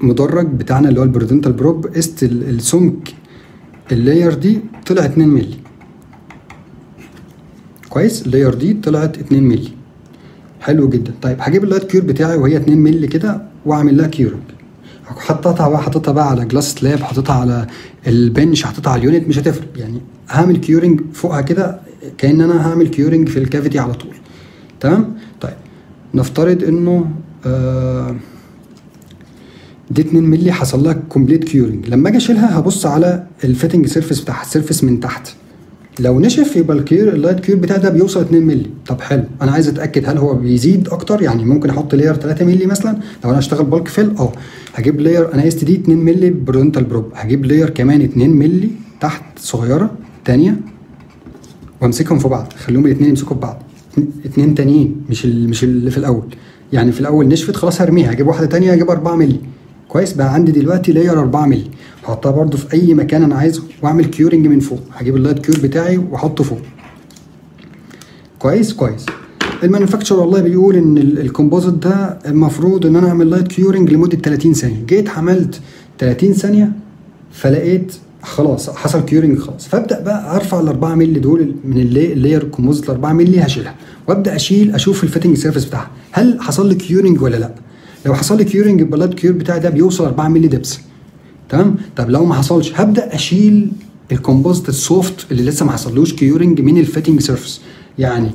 مدرج بتاعنا اللي هو البرودنتال بروب، قست السمك اللاير دي طلع اتنين مللي. كويس، اللاير دي طلعت اتنين مللي، حلو جدا. طيب هجيب اللايت كيور بتاعي وهي اتنين مللي كده واعمل لها كيورنج، حطيتها بقى حطيتها بقى على جلاس سلاب، حطيتها على البنش، حطيتها على اليونت، مش هتفرق. يعني هعمل كيورنج فوقها كده كأن انا هعمل كيورنج في الكافيتي على طول، تمام. طيب نفترض انه آه دي اتنين مللي حصل لها كومبليت كيورنج. لما اجي اشيلها هبص على الفيتنج سيرفيس بتاعها، السيرفيس من تحت، لو نشف يبقى الكيور اللايت كيور بتاعي ده بيوصل اتنين مللي. طب حلو، انا عايز اتاكد هل هو بيزيد اكتر، يعني ممكن احط لاير تلاتة مللي مثلا لو انا هشتغل بالك فيل. اه هجيب لاير، انا قست دي اتنين مللي برودنتال بروب، هجيب لاير كمان اتنين مللي تحت صغيره ثانيه وامسكهم في بعض، خليهم الاثنين يمسكوا في بعض، اتنين تانيين مش ال... مش اللي في الاول. يعني في الاول نشفت خلاص هرميها، هجيب واحده ثانيه هجيب اربعة مللي. كويس، بقى عندي دلوقتي لاير اربعة مللي، هحطها برده في اي مكان انا عايزه واعمل كيورنج من فوق. هجيب اللايت كيور بتاعي واحطه فوق. كويس كويس. المانيفاكتشر والله بيقول ان الكومبوزيت ده المفروض ان انا اعمل لايت كيورنج لمده تلاتين ثانيه، جيت عملت تلاتين ثانيه فلقيت خلاص حصل كيورنج خلاص. فابدا بقى ارفع ال اربعة مللي دول من اللاير الكومبوزيت، ال اربعة مللي هشيلها وابدا اشيل اشوف الفيتنج سيرفيس بتاعها هل حصل لي كيورنج ولا لا. لو حصل لي كيورنج يبقى اللايت كيور بتاعي ده بيوصل اربعة مللي دبس، تمام. طب لو ما حصلش هبدا اشيل الكومبوزيت السوفت اللي لسه ما حصلوش كيورنج من الفيتنج سيرفيس، يعني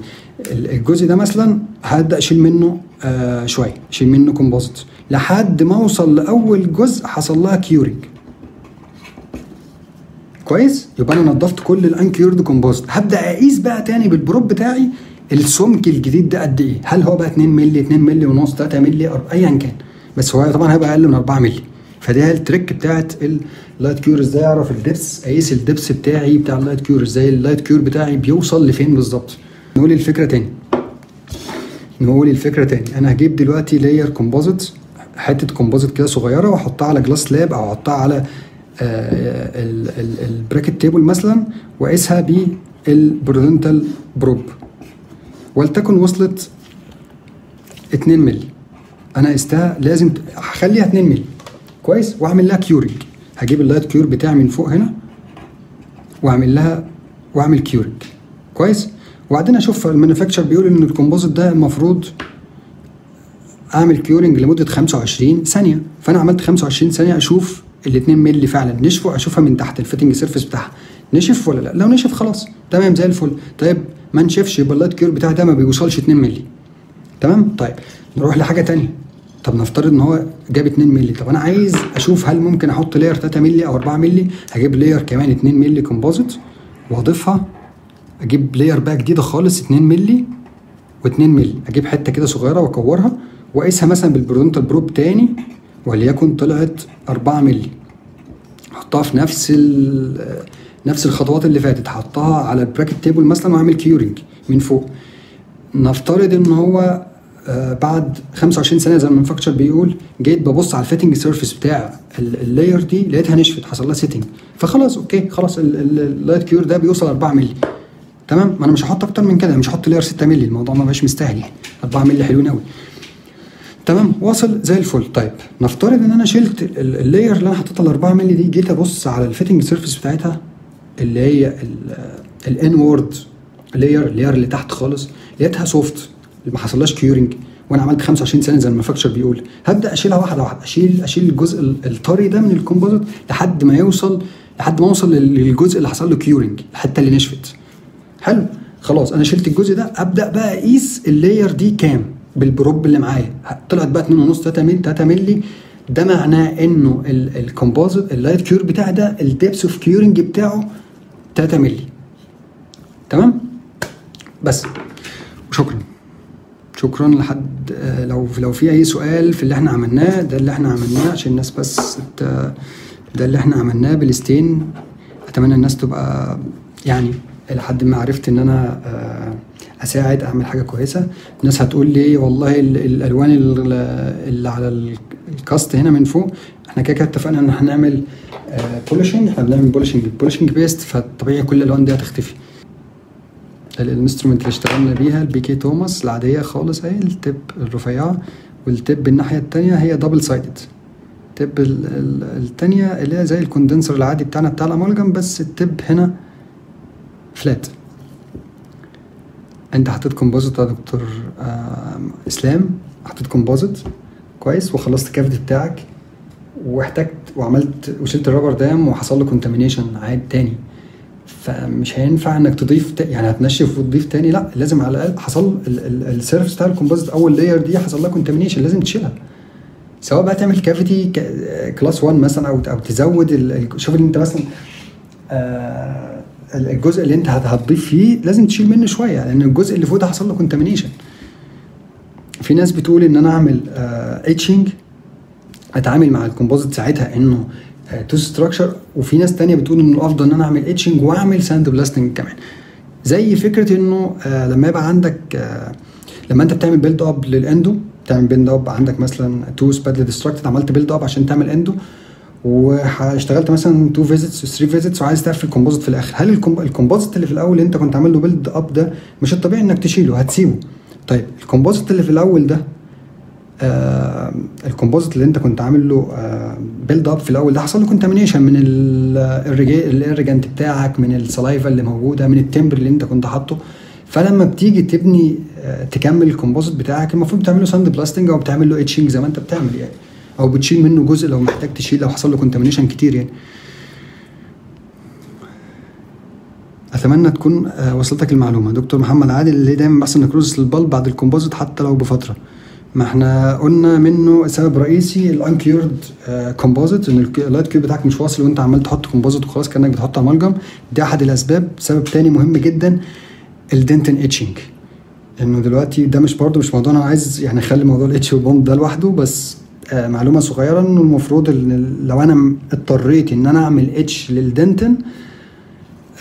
الجزء ده مثلا هبدا اشيل منه آه شويه، اشيل منه كومبوزيت لحد ما اوصل لاول جزء حصل لها كيورنج. كويس، يبقى انا نظفت كل الانكيورد كومبوزيت. هبدا اقيس بقى تاني بالبروب بتاعي السمك الجديد ده قد ايه، هل هو بقى اتنين مللي، اتنين مللي ونص، تلاتة مللي، ايا كان، بس هو طبعا هيبقى اقل من اربعة مللي. فدي التريك بتاعت اللايت كيور، ازاي اعرف الدبس، اقيس الدبس بتاعي بتاع اللايت كيور، ازاي اللايت كيور بتاعي بيوصل لفين بالظبط. نقول الفكره تاني، نقول الفكره تاني انا هجيب دلوقتي لاير كومبوزيت، حته كومبوزيت كده صغيره، واحطها على جلاس سلاب او احطها على البراكت تيبل مثلا، واقيسها بالبرودنتال بروب، ولتكن وصلت اتنين مللي، انا قستها لازم هخليها اتنين مللي. كويس، واعمل لها كيورنج، هجيب اللايت كيور بتاعي من فوق هنا واعمل لها واعمل كيورنج. كويس، وبعدين اشوف المانيفاكتشر بيقول ان الكومبوزيت ده المفروض اعمل كيورنج لمده خمسة وعشرين ثانيه، فانا عملت خمسة وعشرين ثانيه اشوف الاتنين مللي فعلا نشفوا، اشوفها من تحت الفيتنج سيرفيس بتاعها نشف ولا لا. لو نشف خلاص تمام زي الفل. طيب ما نشفش يبقى اللايت كيور بتاعي ده ما بيوصلش اتنين مللي، تمام. طيب نروح لحاجه ثانيه. طب نفترض ان هو جاب اتنين مللي، طب انا عايز اشوف هل ممكن احط لاير تلاتة مللي او اربعة مللي. هجيب لاير كمان اتنين مللي كومبوزيت واضيفها، اجيب لاير بقى جديده خالص اتنين مللي واتنين مللي، اجيب حته كده صغيره واكورها واقيسها مثلا بالبرودنتال بروب تاني، وليكن طلعت اربعة مللي. احطها في نفس نفس الخطوات اللي فاتت، حطها على البراكت تيبل مثلا واعمل كيورنج من فوق. نفترض ان هو آه بعد خمسة وعشرين ثانية زي ما المانفاكتشر بيقول، جيت ببص على الفيتنج سيرفيس بتاع اللاير دي لقيتها نشفت، حصل لها سيتنج، فخلاص اوكي خلاص اللايت كيور ده بيوصل اربعة مللي. تمام، ما انا مش هحط اكتر من كده، مش هحط لاير ستة مللي، الموضوع ما بقاش مستاهل يعني، اربعة مللي حلوين قوي. تمام، واصل زي الفل. طيب نفترض ان انا شلت اللاير اللي انا حطيتها ال اربعة مللي دي، جيت ابص على الفيتنج سيرفيس بتاعتها اللي هي الانورد لاير، اللاير اللي تحت خالص، لقيتها سوفت ما حصلهاش كيورنج، وانا عملت خمسة وعشرين ثانية زي ما المانفاكتشر بيقول. هبدا اشيلها واحده واحده، اشيل اشيل الجزء الطري ده من الكومبوزيت لحد ما يوصل، لحد ما اوصل للجزء اللي حصل له كيورنج، الحته اللي نشفت. حلو، خلاص انا شلت الجزء ده، ابدا بقى اقيس اللاير دي كام بالبروب اللي معايا. طلعت بقى اتنين ونص تلاتة مللي، ده معناه انه الكومبوزيت اللايت كيور بتاعي ده الدبس اوف كيورنج بتاعه تلاتة مللي. تمام، بس وشكرا شكرا لحد. لو لو في اي سؤال في اللي احنا عملناه ده، اللي احنا عملناه عشان الناس بس، ده اللي احنا عملناه بالستين. اتمنى الناس تبقى يعني لحد ما عرفت ان انا اساعد اعمل حاجه كويسه. الناس هتقول لي والله الالوان اللي على الكاست هنا من فوق، احنا كده كده اتفقنا ان احنا هنعمل بولشنج، احنا بنعمل بولشنج بولشنج بيست، فطبيعي كل الالوان دي هتختفي. الانسترومنت اللي اشتغلنا بيها البي كي توماس العاديه خالص اهي، التب الرفيعه والتب الناحيه الثانيه هي دبل سايدد، التب الثانيه اللي هي زي الكوندنسر العادي بتاعنا بتاع الامالجم، بس التب هنا فلات. انت حطيت كومبوزيت يا دكتور اسلام، حطيت كومبوزيت كويس وخلصت الكافيتي بتاعك، واحتجت وعملت وشلت الرابر دام وحصل له كونتامينيشن عاد تاني، فمش هينفع انك تضيف تاني. يعني هتنشف وتضيف تاني، لا لازم على الاقل حصل السيرفس بتاع الكومبوزيت اول لاير دي حصل لها كونتامينيشن لازم تشيلها، سواء بقى تعمل كافيتي كلاس واحد مثلا او او تزود ال... شوف ان انت مثلا آه الجزء اللي انت هتضيف فيه لازم تشيل منه شويه، لان الجزء اللي فوق ده حصل له كونتامينيشن. في ناس بتقول ان انا اعمل اتشنج آه اتعامل مع الكومبوزيت ساعتها انه تو ستراكشر، وفي ناس ثانيه بتقول ان الافضل ان انا اعمل اتشنج واعمل ساند بلاستنج كمان. زي فكره انه آه لما يبقى عندك آه لما انت بتعمل بيلد اب للاندو، بتعمل بيلد اب عندك مثلا تو سبادل ديستراكتد، عملت بيلد اب عشان تعمل اندو واشتغلت مثلا تو فيزيتس وثري فيزيتس وعايز تعرف الكومبوزيت في الاخر، هل الكومبوزيت اللي في الاول اللي انت كنت عامل له بيلد اب ده مش الطبيعي انك تشيله، هتسيبه. طيب الكومبوزيت اللي في الاول ده آه الكومبوزيت اللي انت كنت عامل له آه بيلد اب في الاول ده حصل له كونتامينيشن من الارجنت بتاعك، من السلايفا اللي موجوده، من التمبر اللي انت كنت حاطه، فلما بتيجي تبني آه تكمل الكومبوزيت بتاعك المفروض بتعمل له ساند بلاستنج او بتعمل له اتشنج زي ما انت بتعمل يعني، او بتشيل منه جزء لو محتاج تشيل، لو حصل له كونتامينيشن كتير يعني. اتمنى تكون آه وصلتك المعلومه. دكتور محمد عادل، اللي دايما بحصل نكروزس للبلب بعد الكومبوزيت حتى لو بفتره، ما احنا قلنا منه سبب رئيسي الانكيورد كومبوزيت، ان اللايت كيور بتاعك مش واصل وانت عمال تحط كومبوزيت وخلاص كانك بتحط امالجم، دي احد الاسباب. سبب تاني مهم جدا الدنتن اتشنج، انه دلوقتي ده مش برضه مش موضوع انا عايز يعني اخلي موضوع الاتش والبوند ده لوحده، بس آه معلومه صغيره انه المفروض ان لو انا اضطريت ان انا اعمل اتش للدنتن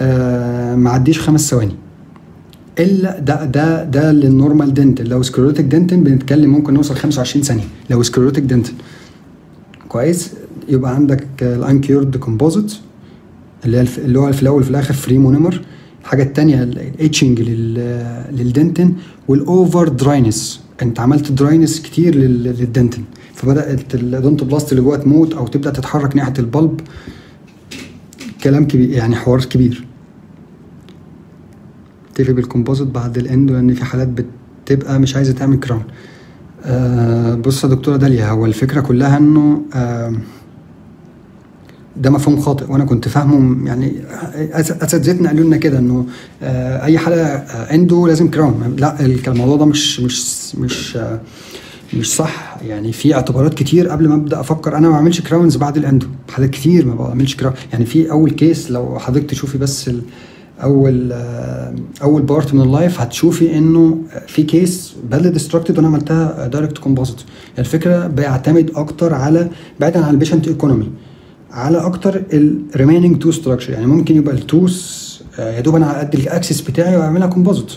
آه ما عديش خمس ثواني، الا ده ده ده للنورمال دنتن. لو سكليروتيك دنتن بنتكلم ممكن نوصل خمسة وعشرين ثانية، لو سكليروتيك دنتن كويس. يبقى عندك الانكيورد كومبوزيت اللي اللي هو في الاول وفي الاخر فري مونيمر. الحاجه الثانيه الاتشنج للدنتن، والاوفر دراينس، انت عملت دراينس كتير للدنتن فبدات الدونت بلاست اللي جوه تموت او تبدا تتحرك ناحيه البلب. كلام كبير يعني، حوار كبير. تفي بالكومبوزيت بعد الاندو لان في حالات بتبقى مش عايزه تعمل كراون. آه بص يا دكتوره داليا، هو الفكره كلها انه آه ده مفهوم خاطئ وانا كنت فاهمه يعني، اساتذتنا قالوا لنا كده انه آه اي حاله اندو لازم كراون، لا الموضوع ده مش مش مش آه مش صح. يعني في اعتبارات كتير قبل ما ابدا افكر. انا ما بعملش كراونز بعد الاندو، حاجات كتير ما بعملش كراونز. يعني في اول كيس لو حضرتك تشوفي بس اول اول بارت من اللايف هتشوفي انه في كيس بدل ديستركتد وانا عملتها دايركت كومبوزيت. يعني الفكره بيعتمد اكتر على، بعيدا عن البيشنت ايكونومي، على اكتر الريميننج تو ستراكشر. يعني ممكن يبقى التوس يا دوب انا على قد الاكسس بتاعي واعملها كومبوزيت.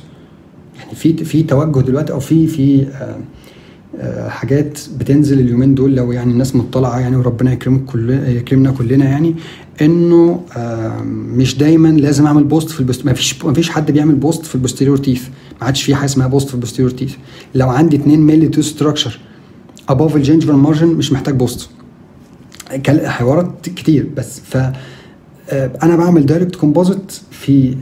يعني في في توجه دلوقتي او في في حاجات بتنزل اليومين دول، لو يعني الناس مطلعه يعني، وربنا يكرمك كلنا يكرمنا كلنا يعني، انه مش دايما لازم اعمل بوست في البوست. ما فيش ما فيش حد بيعمل بوست في البوستيريور تيث، ما عادش في حاجه اسمها بوست في البوستيريور تيث. لو عندي اتنين ميلي تو ستراكشر اباف الجينجفال مارجن مش محتاج بوست. حوارات كتير بس. ف انا بعمل دايركت كومبوزيت في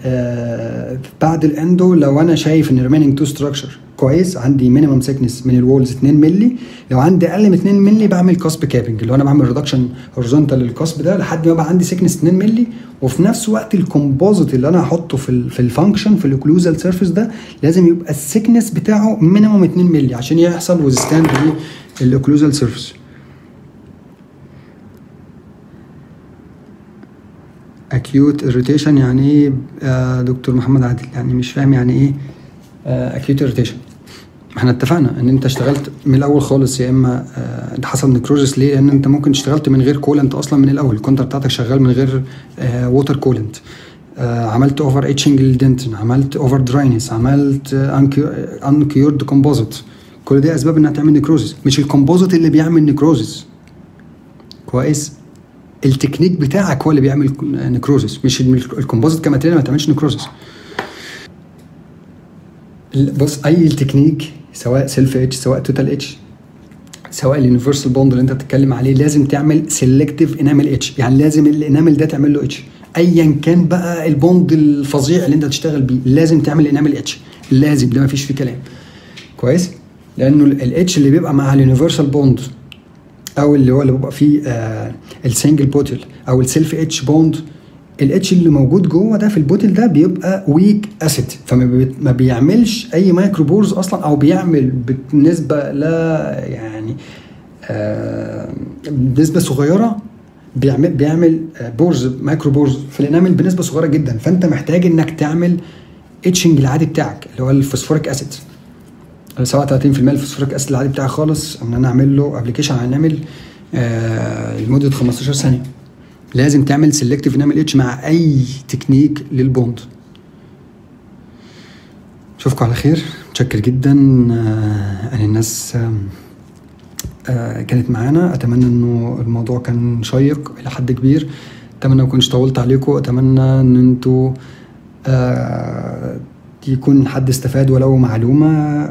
بعد الاندو لو انا شايف ان ريميننج تو ستراكشر كويس، عندي مينيمم سيكنس من الوولز اتنين مللي. لو عندي اقل من اتنين مللي بعمل كاسب كابنج، اللي هو انا بعمل ريدكشن هوريزونتال للكاسب ده لحد ما بقى عندي سيكنس اتنين مللي، وفي نفس وقت الكومبوزيت اللي انا هحطه في في الفانكشن في الاوكلوزال سيرفيس ده لازم يبقى السيكنس بتاعه مينيمم اتنين مللي عشان يحصل ويزستاند للاوكلوزال سيرفيس. اكيوت اريتيشن يعني ايه آه دكتور محمد عادل؟ يعني مش فاهم يعني ايه آه اكيوت اريتيشن. احنا اتفقنا ان انت اشتغلت من الاول خالص، يا اما آه انت حصل نكروزس. ليه؟ لان انت ممكن اشتغلت من غير كولنت اصلا من الاول، الكونتر بتاعتك شغال من غير آه ووتر كولنت، آه عملت اوفر اتشنج للدنتن، عملت اوفر دراينس، عملت آه انكيورد كومبوزيت. كل دي اسباب انها تعمل نكروزس، مش الكومبوزيت اللي بيعمل نكروزس. كويس؟ التكنيك بتاعك هو اللي بيعمل نكروزس، مش الكومبوزيت كماتيريال ما تعملش نكروزس. بص، اي تكنيك سواء سيلف اتش سواء توتال اتش سواء اليونيفرسال بوند اللي انت بتتكلم عليه، لازم تعمل سيلكتيف انامل اتش. يعني لازم الانامل ده تعمل له اتش، ايا كان بقى البوند الفظيع اللي انت هتشتغل بيه لازم تعمل انامل اتش، لازم، ده ما فيش فيه كلام. كويس؟ لانه الاتش اللي بيبقى مع اليونيفرسال بوند او اللي هو اللي بيبقى فيه آه السنجل بوتل او السيلف اتش بوند، الاتش اللي موجود جوه ده في البوتل ده بيبقى ويك اسيد، فما بيعملش اي مايكرو بورز اصلا، او بيعمل بالنسبه لا يعني آه بنسبه صغيره، بيعمل بيعمل بورز مايكرو بورز في الانامل بنسبه صغيره جدا. فانت محتاج انك تعمل اتشنج العادي بتاعك اللي هو الفوسفوريك اسيد، سواء تلاتين بالمية الفوسفوريك اسيد العادي بتاعي خالص، ان انا اعمل له ابلكيشن على انامل آه لمده خمستاشر ثانيه. لازم تعمل سيلكتيف انامل اتش مع اي تكنيك للبوند. اشوفكم على خير، متشكر جدا آه ان الناس آه آه كانت معانا. اتمنى انه الموضوع كان شيق الى حد كبير، اتمنى ما اكونش طولت عليكم، اتمنى ان انتوا آه يكون حد استفاد ولو معلومة،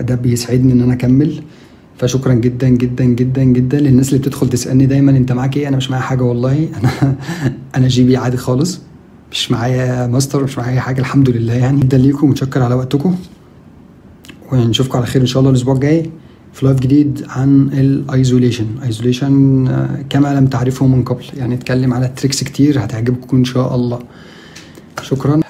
ده بيسعدني ان انا اكمل. فشكرا جدا جدا جدا جدا للناس اللي بتدخل تسألني دايما انت معاك ايه. انا مش معايا حاجة والله، انا انا جيبي عادي خالص، مش معايا ماستر، مش معايا حاجة الحمد لله. يعني جدا ليكم، متشكر على وقتكم، ونشوفكم على خير ان شاء الله الاسبوع الجاي في لايف جديد عن الايزوليشن. ايزوليشن كما لم تعرفه من قبل، يعني اتكلم على تريكس كتير هتعجبكم ان شاء الله. شكرا.